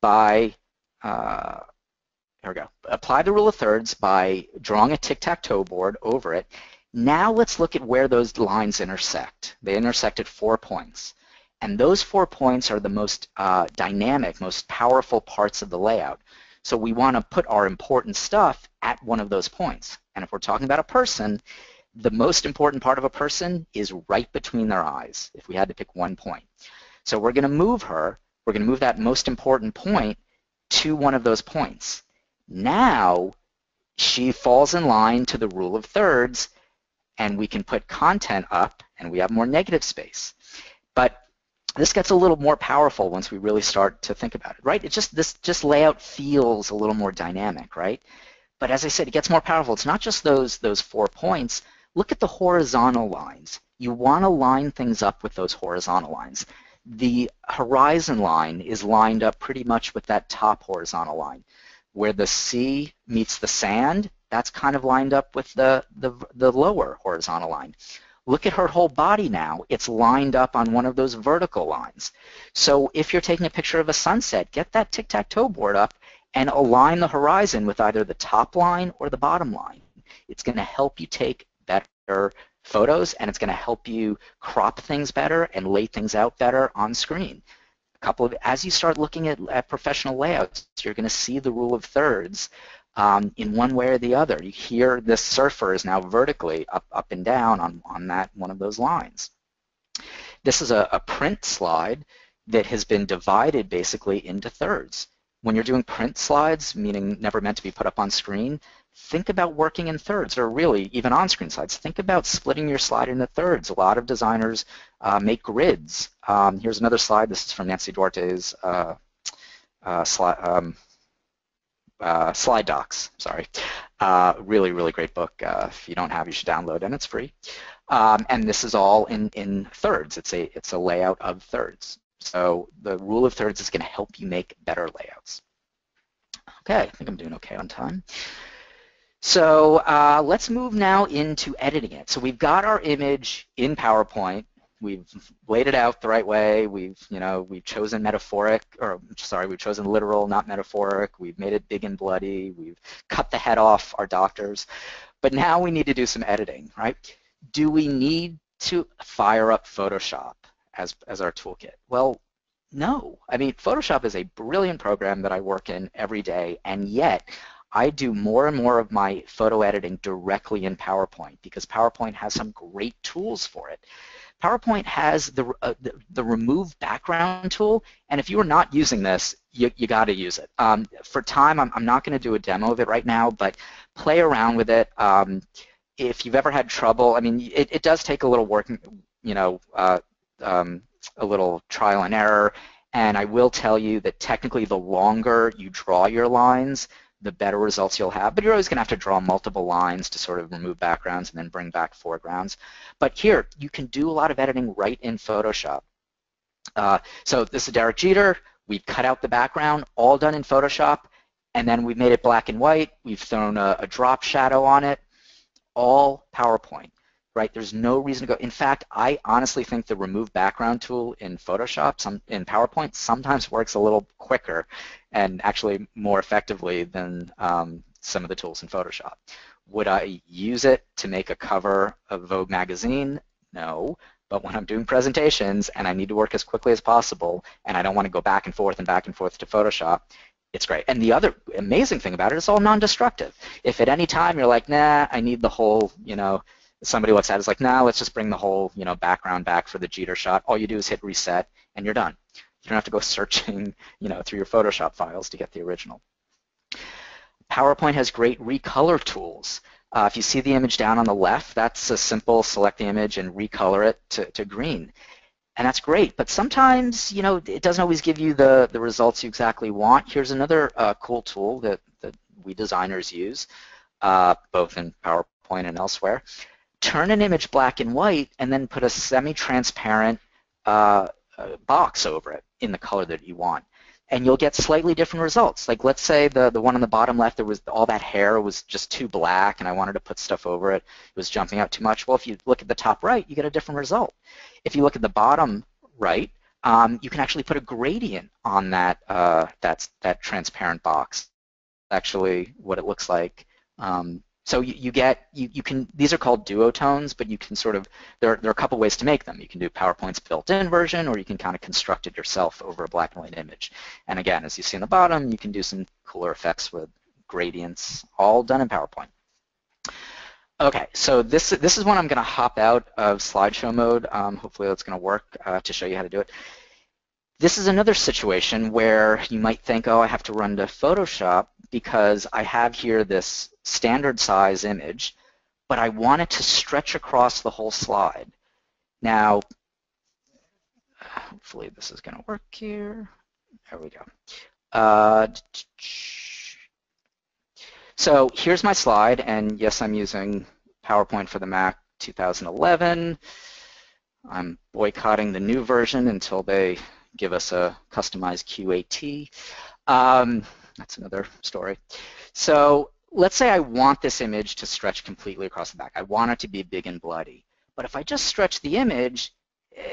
by, here we go, apply the rule of thirds by drawing a tic-tac-toe board over it, now let's look at where those lines intersect. They intersect at 4 points. And those 4 points are the most dynamic, most powerful parts of the layout. So we want to put our important stuff at one of those points. And if we're talking about a person, the most important part of a person is right between their eyes, if we had to pick one point. So we're going to move her, we're going to move that most important point to one of those points. Now she falls in line to the rule of thirds, and we can put content up, and we have more negative space. But this gets a little more powerful once we really start to think about it, right? It's just this layout feels a little more dynamic, right? But as I said, it gets more powerful. It's not just those 4 points. Look at the horizontal lines. You want to line things up with those horizontal lines. The horizon line is lined up pretty much with that top horizontal line. Where the sea meets the sand, that's kind of lined up with the lower horizontal line. Look at her whole body now. It's lined up on one of those vertical lines. So if you're taking a picture of a sunset, get that tic-tac-toe board up and align the horizon with either the top line or the bottom line. It's going to help you take better photos, and it's going to help you crop things better and lay things out better on screen. As you start looking at professional layouts, you're going to see the rule of thirds in one way or the other. You hear this surfer is now vertically up and down on that one of those lines. This is a print slide that has been divided basically into thirds. When you're doing print slides, meaning never meant to be put up on screen, think about working in thirds, or really even on-screen slides. Think about splitting your slide into thirds. A lot of designers make grids. Here's another slide. This is from Nancy Duarte's Slide Docs. Sorry. Really, really great book. If you don't have, you should download, and it's free. And this is all in thirds. It's a layout of thirds. So the rule of thirds is going to help you make better layouts. Okay, I think I'm doing okay on time. So let's move now into editing it. So we've got our image in PowerPoint. We've laid it out the right way. We've chosen metaphoric, or sorry, we've chosen literal, not metaphoric. We've made it big and bloody. We've cut the head off our doctors. But now we need to do some editing, right? Do we need to fire up Photoshop as our toolkit? Well, no. I mean, Photoshop is a brilliant program that I work in every day, and yet I do more and more of my photo editing directly in PowerPoint because PowerPoint has some great tools for it. PowerPoint has the remove background tool, and if you are not using this, you got to use it. For time, I'm not going to do a demo of it right now, but play around with it. If you've ever had trouble, I mean, it does take a little work, you know, a little trial and error, and I will tell you that technically the longer you draw your lines, the better results you'll have, but you're always going to have to draw multiple lines to sort of remove backgrounds and then bring back foregrounds. But here, you can do a lot of editing right in Photoshop. So this is Derek Jeter. We've cut out the background, all done in Photoshop, and then we've made it black and white. We've thrown a drop shadow on it, all PowerPoint, right? There's no reason to go. In fact, I honestly think the remove background tool in Photoshop, in PowerPoint, sometimes works a little quicker and actually more effectively than some of the tools in Photoshop. Would I use it to make a cover of Vogue magazine? No. But when I'm doing presentations and I need to work as quickly as possible and I don't want to go back and forth to Photoshop, it's great. And the other amazing thing about it is all non-destructive. If at any time you're like, nah, I need the whole, you know, somebody looks at it, it's like, nah, let's just bring the whole, you know, background back for the Jeter shot. All you do is hit reset and you're done. You don't have to go searching, you know, through your Photoshop files to get the original. PowerPoint has great recolor tools. If you see the image down on the left, that's a simple select the image and recolor it to green. And that's great, but sometimes, you know, it doesn't always give you the results you exactly want. Here's another cool tool that we designers use, both in PowerPoint and elsewhere. Turn an image black and white and then put a semi-transparent box over it in the color that you want. And you'll get slightly different results. Like, let's say the one on the bottom left, there was all that hair was just too black and I wanted to put stuff over it. It was jumping out too much. Well, if you look at the top right, you get a different result. If you look at the bottom right, you can actually put a gradient on that transparent box. Actually, what it looks like. So you can, these are called duotones, but you can sort of, there are a couple ways to make them. You can do PowerPoint's built-in version, or you can kind of construct it yourself over a black and white image. And again, as you see in the bottom, you can do some cooler effects with gradients, all done in PowerPoint. Okay, so this is when I'm going to hop out of slideshow mode. Hopefully that's going to work to show you how to do it. This is another situation where you might think, oh, I have to run to Photoshop because I have here this standard size image, but I want it to stretch across the whole slide. Now, hopefully this is going to work here. There we go. So here's my slide, and yes, I'm using PowerPoint for the Mac 2011. I'm boycotting the new version until they give us a customized QAT. That's another story. So let's say I want this image to stretch completely across the back. I want it to be big and bloody. But if I just stretch the image,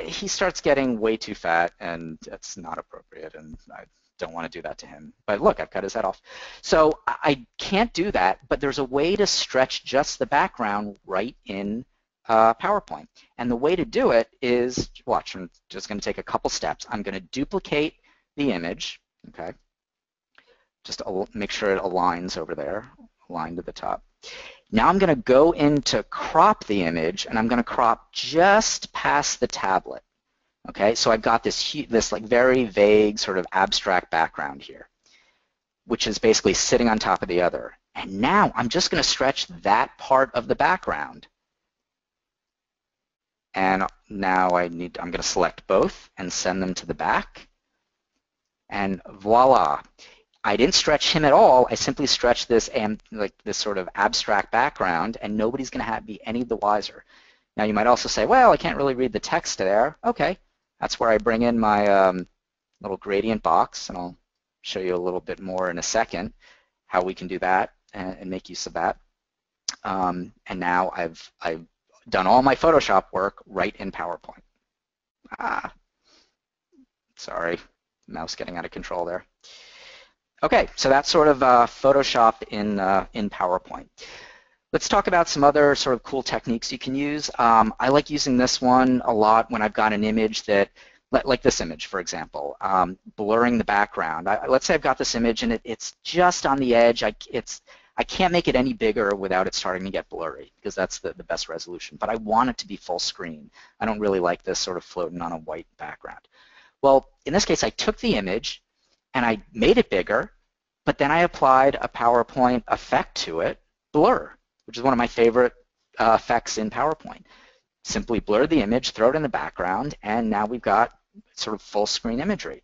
he starts getting way too fat, and that's not appropriate, and I don't want to do that to him. But look, I've cut his head off. So I can't do that, but there's a way to stretch just the background right in PowerPoint. And the way to do it is, watch, I'm just going to take a couple steps. I'm going to duplicate the image, okay? Just make sure it aligns over there, align to the top. Now I'm going to go in to crop the image, and I'm going to crop just past the tablet, okay? So I've got this like very vague sort of abstract background here, which is basically sitting on top of the other. And now I'm just going to stretch that part of the background. And now I'm going to select both and send them to the back. And voila. I didn't stretch him at all. I simply stretched this sort of abstract background, and nobody's going to be any the wiser. Now, you might also say, well, I can't really read the text there. Okay. That's where I bring in my little gradient box, and I'll show you a little bit more in a second how we can do that and make use of that. And now I've done all my Photoshop work right in PowerPoint. Ah, sorry, mouse getting out of control there. Okay, so that's sort of Photoshop in PowerPoint. Let's talk about some other sort of cool techniques you can use. I like using this one a lot when I've got an image that, like this image, for example, blurring the background. Let's say I've got this image and it's just on the edge. I can't make it any bigger without it starting to get blurry, because that's the best resolution. But I want it to be full screen. I don't really like this sort of floating on a white background. Well, in this case, I took the image and I made it bigger, but then I applied a PowerPoint effect to it, blur, which is one of my favorite effects in PowerPoint. Simply blur the image, throw it in the background, and now we've got sort of full screen imagery.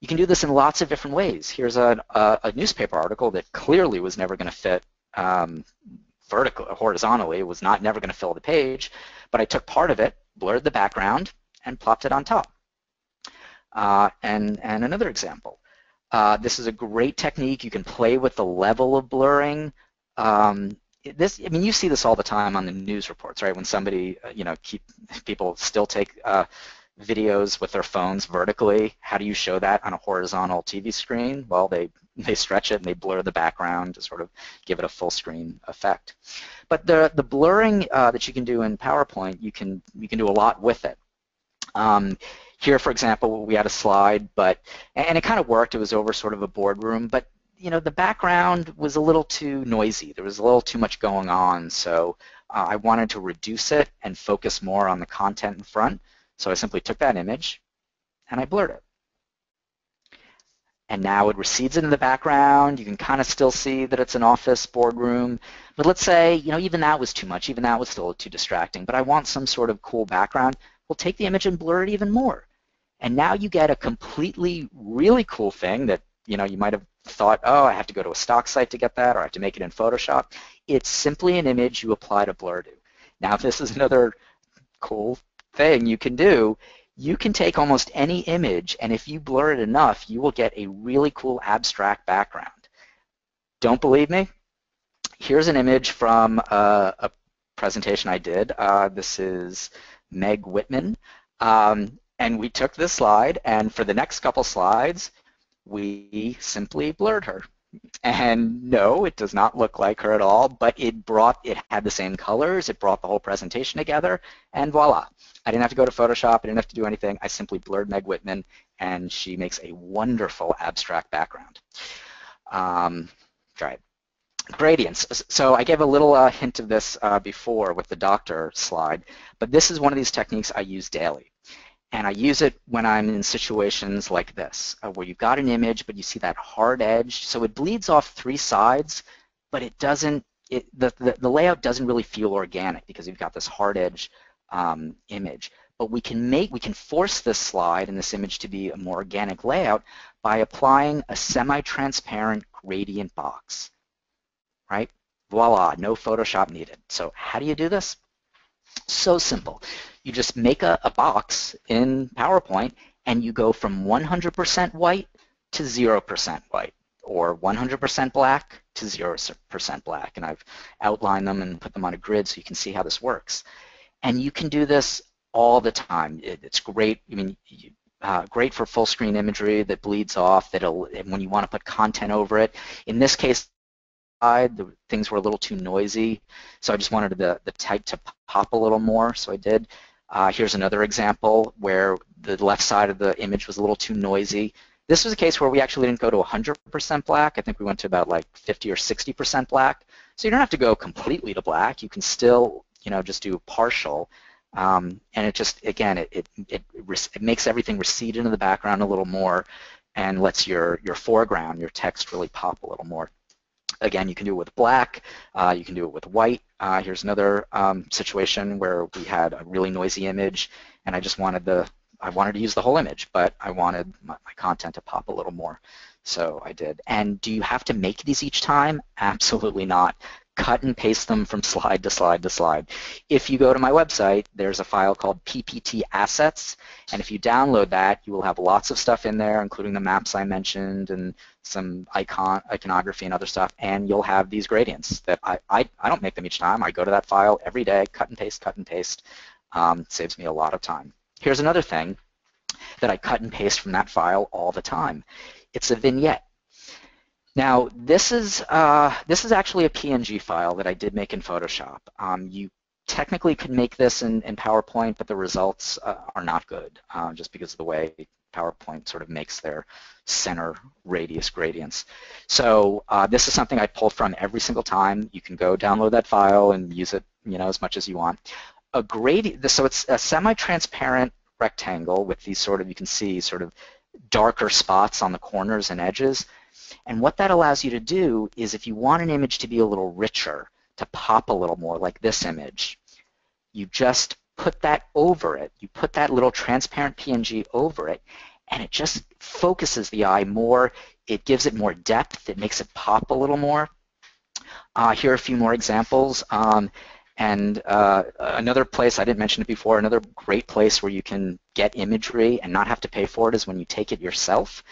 You can do this in lots of different ways. Here's a newspaper article that clearly was never going to fit horizontally, was never going to fill the page, but I took part of it, blurred the background, and plopped it on top. And another example. This is a great technique. You can play with the level of blurring. I mean, you see this all the time on the news reports, right? When somebody, people still take videos with their phones vertically. How do you show that on a horizontal TV screen? Well, they stretch it and they blur the background to sort of give it a full screen effect. But the blurring that you can do in PowerPoint, you can do a lot with it. Here, for example, we had a slide, and it kind of worked. It was over sort of a boardroom, but the background was a little too noisy. There was a little too much going on, so I wanted to reduce it and focus more on the content in front. So I simply took that image and I blurred it. And now it recedes into the background. You can kind of still see that it's an office boardroom. But let's say, even that was too much. Even that was still too distracting. But I want some sort of cool background. Well, take the image and blur it even more. And now you get a completely really cool thing that, you might have thought, oh, I have to go to a stock site to get that, or I have to make it in Photoshop. It's simply an image you apply a blur to. Now, this is another cool thing you can do. You can take almost any image, and if you blur it enough, you will get a really cool abstract background. Don't believe me? Here's an image from a presentation I did. This is Meg Whitman, and we took this slide, and for the next couple slides, we simply blurred her. And no, it does not look like her at all, but it had the same colors, it brought the whole presentation together, and voila. I didn't have to go to Photoshop, I didn't have to do anything, I simply blurred Meg Whitman, and she makes a wonderful abstract background. Try it. Gradients. So I gave a little hint of this before with the doctor slide, but this is one of these techniques I use daily. And I use it when I'm in situations like this, where you've got an image, but you see that hard edge. So it bleeds off three sides, but it doesn't, the layout doesn't really feel organic because you've got this hard edge image. But we can force this slide and this image to be a more organic layout by applying a semi-transparent gradient box, right? Voila, no Photoshop needed. So how do you do this? So simple. You just make a box in PowerPoint and you go from 100% white to 0% white, or 100% black to 0% black. And I've outlined them and put them on a grid so you can see how this works. And you can do this all the time. It's great. I mean, great for full screen imagery that bleeds off, and when you want to put content over it. In this case, the things were a little too noisy, so I just wanted the type to pop a little more, so I did. Here's another example where the left side of the image was a little too noisy. This was a case where we actually didn't go to 100% black. I think we went to about like 50 or 60% black. So you don't have to go completely to black. You can still, just do partial, and it just, again, it makes everything recede into the background a little more and lets your foreground, your text, really pop a little more. Again, you can do it with black, you can do it with white. Here's another situation where we had a really noisy image, and I just wanted I wanted to use the whole image, but I wanted my content to pop a little more, so I did. And do you have to make these each time? Absolutely not. Cut and paste them from slide to slide to slide. If you go to my website, there's a file called PPT Assets, and if you download that, you will have lots of stuff in there, including the maps I mentioned and some iconography and other stuff, and you'll have these gradients that I don't make them each time. I go to that file every day, cut and paste, saves me a lot of time. Here's another thing that I cut and paste from that file all the time. It's a vignette. Now, this is actually a PNG file that I did make in Photoshop. You technically could make this in PowerPoint, but the results are not good, just because of the way PowerPoint sort of makes their center radius gradients. So this is something I pull from every single time. You can go download that file and use it, as much as you want. So it's a semi-transparent rectangle with these sort of, you can see sort of darker spots on the corners and edges. And what that allows you to do is, if you want an image to be a little richer, to pop a little more, like this image, you just put that over it. You put that little transparent PNG over it, and it just focuses the eye more. It gives it more depth. It makes it pop a little more. Here are a few more examples. Another place, I didn't mention it before, another great place where you can get imagery and not have to pay for it is when you take it yourself.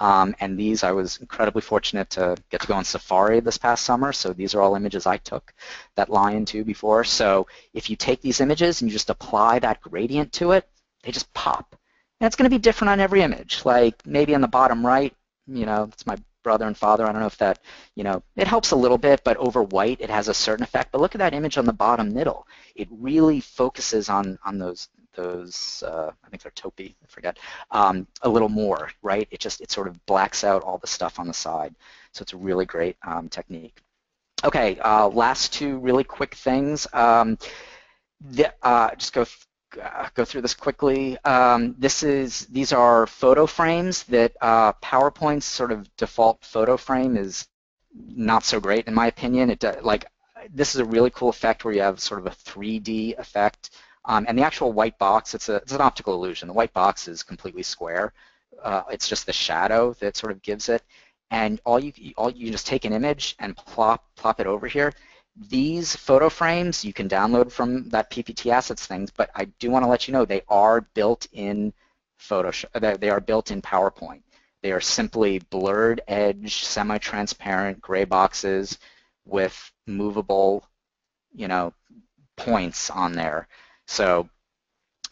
And these, I was incredibly fortunate to get to go on safari this past summer, so these are all images I took that lion too before. So if you take these images and you just apply that gradient to it, they just pop. And it's going to be different on every image. Like maybe on the bottom right, you know, it's my brother and father. I don't know if that, you know, it helps a little bit, but over white it has a certain effect. But look at that image on the bottom middle. It really focuses on those I think they're topi, I forget, a little more, right? It sort of blacks out all the stuff on the side. So it's a really great technique. Okay, last two really quick things. Just go through this quickly. These are photo frames that PowerPoint's sort of default photo frame is not so great in my opinion. This is a really cool effect where you have sort of a 3D effect, and the actual white box, it's an optical illusion. The white box is completely square. It's just the shadow that sort of gives it, and all you just take an image and plop it over here. These photo frames you can download from that PPT Assets things, but I do want to let you know they are built in Photoshop. They are built in PowerPoint. They are simply blurred edge, semi-transparent gray boxes with movable, you know, points on there. So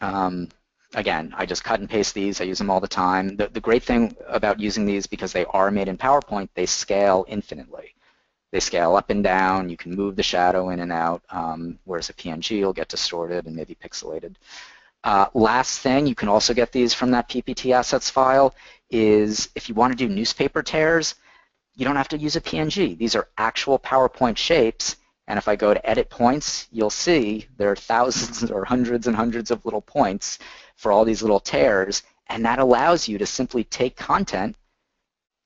again, I just cut and paste these. I use them all the time. The great thing about using these, because they are made in PowerPoint, they scale infinitely. They scale up and down. You can move the shadow in and out, whereas a PNG will get distorted and maybe pixelated. Last thing, you can also get these from that PPT Assets file, is if you want to do newspaper tears, you don't have to use a PNG. These are actual PowerPoint shapes, and if I go to Edit Points, you'll see there are thousands or hundreds and hundreds of little points for all these little tears, and that allows you to simply take content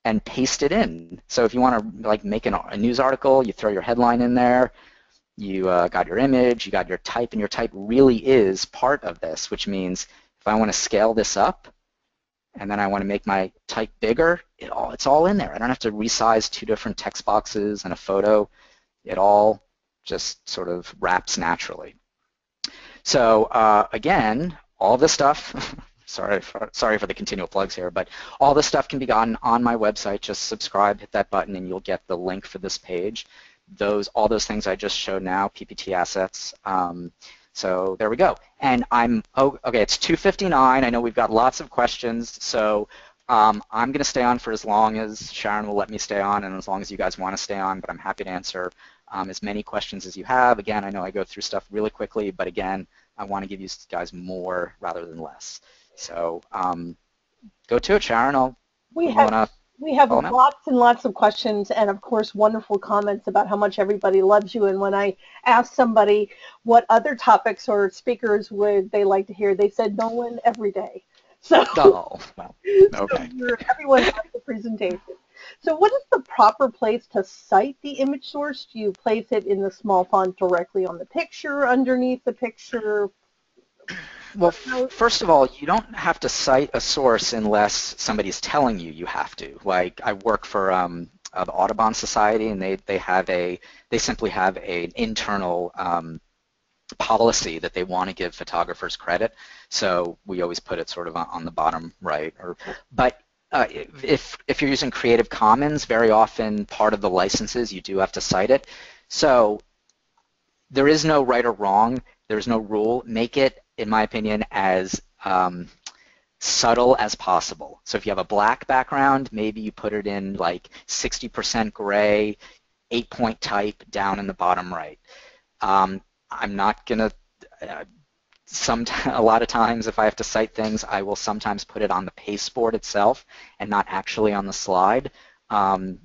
and paste it in. So if you want to like make a news article, you throw your headline in there, you got your image, you got your type, and your type really is part of this, which means if I want to scale this up and then I want to make my type bigger, it's all in there. I don't have to resize two different text boxes and a photo. It all just sort of wraps naturally. So again, all this stuff, Sorry for the continual plugs here, but all this stuff can be gotten on my website. Just subscribe, hit that button, and you'll get the link for this page. All those things I just showed now, PPT Assets. So there we go. And okay, it's 2:59. I know we've got lots of questions, so I'm going to stay on for as long as Sharyn will let me stay on and as long as you guys want to stay on, but I'm happy to answer as many questions as you have. Again, I know I go through stuff really quickly, but again, I want to give you guys more rather than less. So go to it, Sharyn. We have lots and lots of questions and, of course, wonderful comments about how much everybody loves you. And when I asked somebody what other topics or speakers would they like to hear, they said Nolan every day. So, oh, well, okay. So everyone has the presentation. So what is the proper place to cite the image source? Do you place it in the small font directly on the picture, underneath the picture? Well, first of all, you don't have to cite a source unless somebody's telling you you have to. Like, I work for the Audubon Society, and they simply have an internal policy that they want to give photographers credit. So we always put it sort of on the bottom right. But if you're using Creative Commons, very often part of the licenses you do have to cite it. So there is no right or wrong. There's no rule. Make it, in my opinion, as subtle as possible. So if you have a black background, maybe you put it in like 60% gray, 8-point type down in the bottom right. I'm not going to, a lot of times if I have to cite things, I will sometimes put it on the pasteboard itself and not actually on the slide. I'm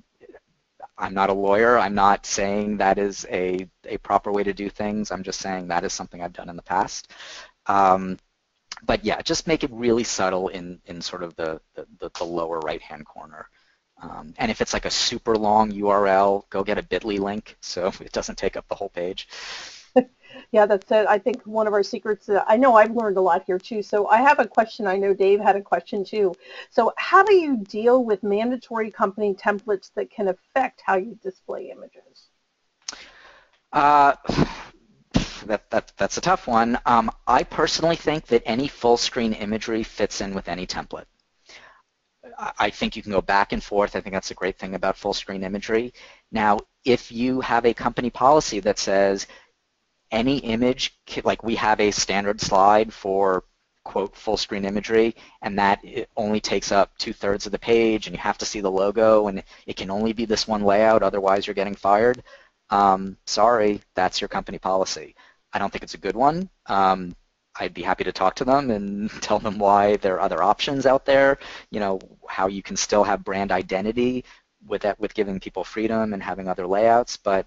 not a lawyer. I'm not saying that is a proper way to do things. I'm just saying that is something I've done in the past. But yeah, just make it really subtle in sort of the lower right-hand corner. And if it's like a super long URL, go get a bit.ly link so it doesn't take up the whole page. Yeah, that's it. I think one of our secrets, I know I've learned a lot here too, so I have a question. I know Dave had a question too. So how do you deal with mandatory company templates that can affect how you display images? That's a tough one. I personally think that any full screen imagery fits in with any template. I think you can go back and forth. I think that's a great thing about full screen imagery. Now, if you have a company policy that says any image, like we have a standard slide for, quote, full screen imagery, and that it only takes up 2/3 of the page, and you have to see the logo, and it can only be this one layout, otherwise you're getting fired, sorry, that's your company policy. I don't think it's a good one. I'd be happy to talk to them and tell them why there are other options out there, you know, how you can still have brand identity with that, with giving people freedom and having other layouts, but,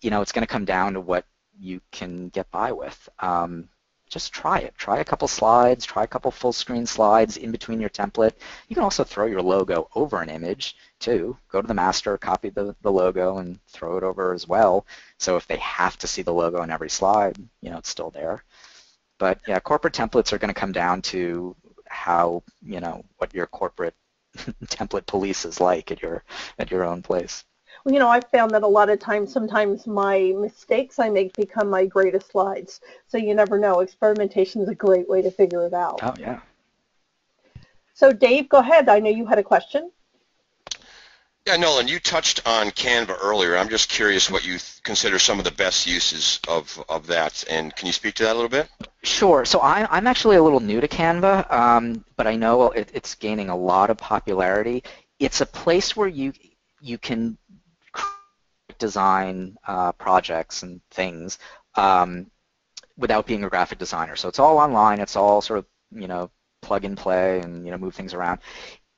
you know, it's going to come down to what you can get by with. Just try it. Try a couple slides, try a couple full screen slides in between your template. You can also throw your logo over an image too. Go to the master, copy the logo and throw it over as well. So if they have to see the logo in every slide, you know, it's still there. But yeah, corporate templates are going to come down to how, you know, what your corporate template police is like at your own place. Well, you know, I've found that a lot of times, sometimes my mistakes I make become my greatest slides. So you never know. Experimentation is a great way to figure it out. Oh, yeah. So Dave, go ahead. I know you had a question. Yeah, Nolan, you touched on Canva earlier. I'm just curious what you consider some of the best uses of that, and can you speak to that a little bit? Sure. So I'm actually a little new to Canva, but I know it's gaining a lot of popularity. It's a place where you can design projects and things without being a graphic designer. So it's all online. It's all sort of, you know, plug and play and, you know, move things around.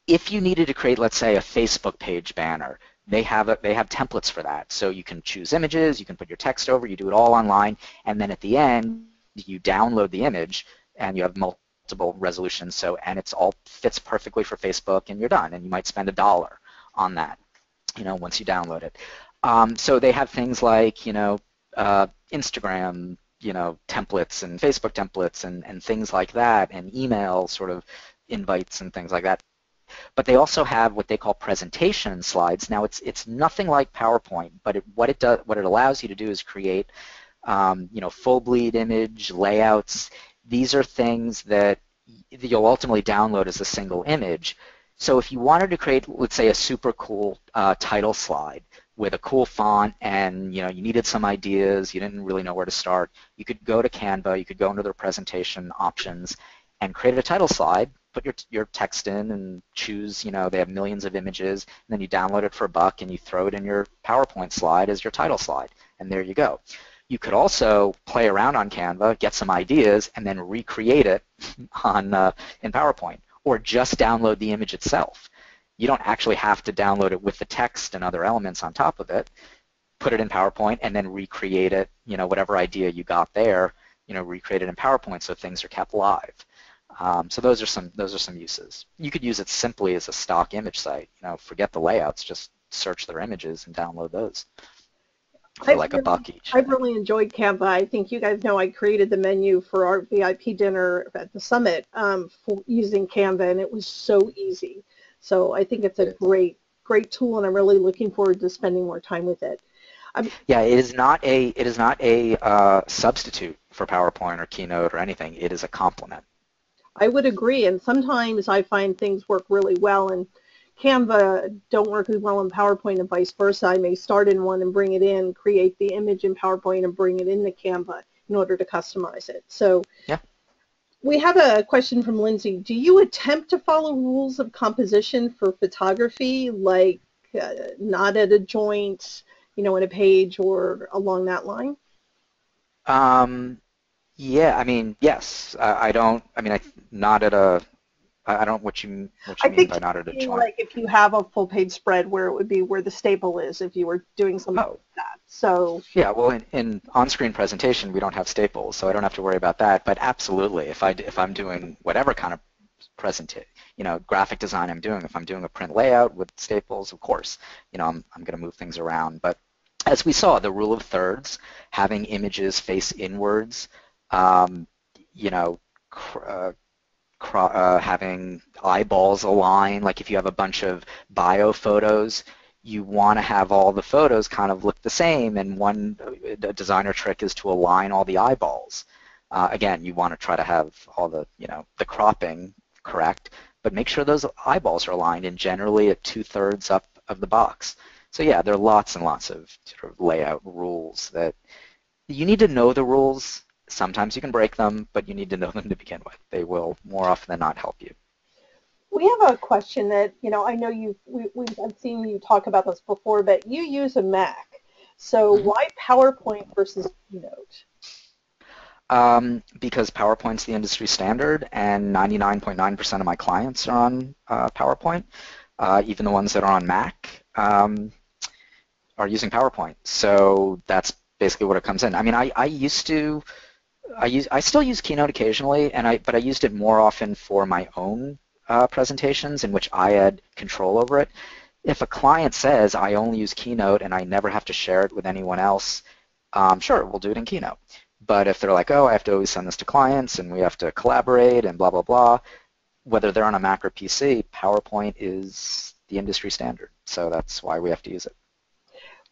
If you needed to create, let's say, a Facebook page banner, they have templates for that. So you can choose images, you can put your text over, you do it all online, and then at the end you download the image and you have multiple resolutions. So, and it's all fits perfectly for Facebook, and you're done. And you might spend $1 on that, you know, once you download it. So they have things like, you know, Instagram, you know, templates and Facebook templates and things like that, and email sort of invites and things like that. But they also have what they call presentation slides. Now it's nothing like PowerPoint, but what it allows you to do is create, you know, full bleed image layouts. These are things that you'll ultimately download as a single image. So if you wanted to create, let's say, a super cool title slide with a cool font, and you know you needed some ideas, you didn't really know where to start, you could go to Canva, you could go into their presentation options and create a title slide, put your text in and choose, you know, they have millions of images, and then you download it for $1 and you throw it in your PowerPoint slide as your title slide, and there you go. You could also play around on Canva, get some ideas, and then recreate it on in PowerPoint, or just download the image itself. You don't actually have to download it with the text and other elements on top of it. Put it in PowerPoint and then recreate it, you know, whatever idea you got there, you know, recreate it in PowerPoint so things are kept live. So those are some uses. You could use it simply as a stock image site. You know, forget the layouts, just search their images and download those for like $1 each. I've really enjoyed Canva. I think you guys know I created the menu for our VIP dinner at the summit using Canva, and it was so easy. So I think it's a great tool, and I'm really looking forward to spending more time with it. Yeah, it is not a substitute for PowerPoint or Keynote or anything. It is a complement. I would agree, and sometimes I find things work really well and Canva don't work as well in PowerPoint and vice versa. I may start in one and bring it in, create the image in PowerPoint and bring it into Canva in order to customize it. So yeah. We have a question from Lindsay. Do you attempt to follow rules of composition for photography, like not at a joint, you know, in a page or along that line? Yeah, I mean, yes. I don't. I mean, not at a. I don't. What you mean by not at a joint? Like if you have a full page spread, where it would be where the staple is, if you were doing something like that. So. Yeah. Well, in on-screen presentation, we don't have staples, so I don't have to worry about that. But absolutely, if I'm doing whatever kind of presentation, you know, graphic design I'm doing, if I'm doing a print layout with staples, of course, you know, I'm going to move things around, but. as we saw, the rule of thirds, having images face inwards, having eyeballs align. Like if you have a bunch of bio photos, you want to have all the photos kind of look the same, and one designer trick is to align all the eyeballs. Again, you want to try to have all the, the cropping correct, but make sure those eyeballs are aligned, and generally at 2/3 up of the box. So yeah, there are lots and lots of sort of layout rules that you need to know the rules. Sometimes you can break them, but you need to know them to begin with. They will more often than not help you. We have a question that, I know I've seen you talk about this before, but you use a Mac. So why PowerPoint versus Keynote? Because PowerPoint's the industry standard, and 99.9% of my clients are on PowerPoint. Even the ones that are on Mac are using PowerPoint. So that's basically what it comes in. I mean, I still use Keynote occasionally, and but I used it more often for my own presentations in which I had control over it. If a client says I only use Keynote and I never have to share it with anyone else, sure, we'll do it in Keynote. But if they're like, oh, I have to always send this to clients and we have to collaborate and blah, blah, blah, whether they're on a Mac or PC, PowerPoint is the industry standard. So that's why we have to use it.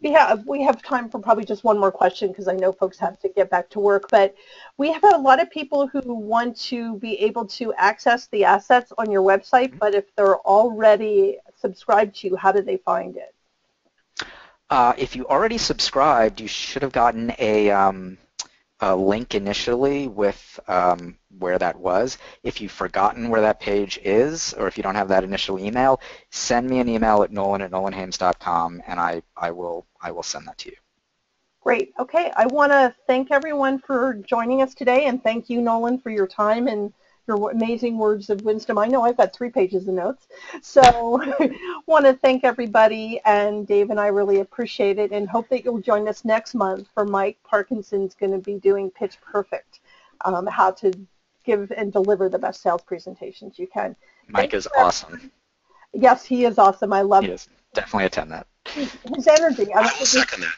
Yeah, we have time for probably just one more question because I know folks have to get back to work, but we have a lot of people who want to be able to access the assets on your website, but if they're already subscribed to you, how do they find it? If you already subscribed, you should have gotten a link initially with where that was. If you've forgotten where that page is, or if you don't have that initial email, send me an email at nolan@nolanhaims.com, and I will send that to you. Great. Okay. I want to thank everyone for joining us today, and thank you, Nolan, for your time and your amazing words of wisdom. I know I've got 3 pages of notes, so want to thank everybody, and Dave and I really appreciate it, and hope that you'll join us next month for Mike Parkinson's going to be doing Pitch Perfect, how to give and deliver the best sales presentations you can. Mike is awesome. Yes, he is awesome. I love it. Definitely attend that. His energy. I will second that.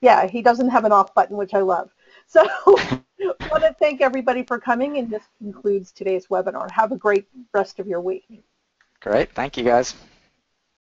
Yeah, he doesn't have an off button, which I love. So I want to thank everybody for coming, and this concludes today's webinar. Have a great rest of your week. Great. Thank you, guys.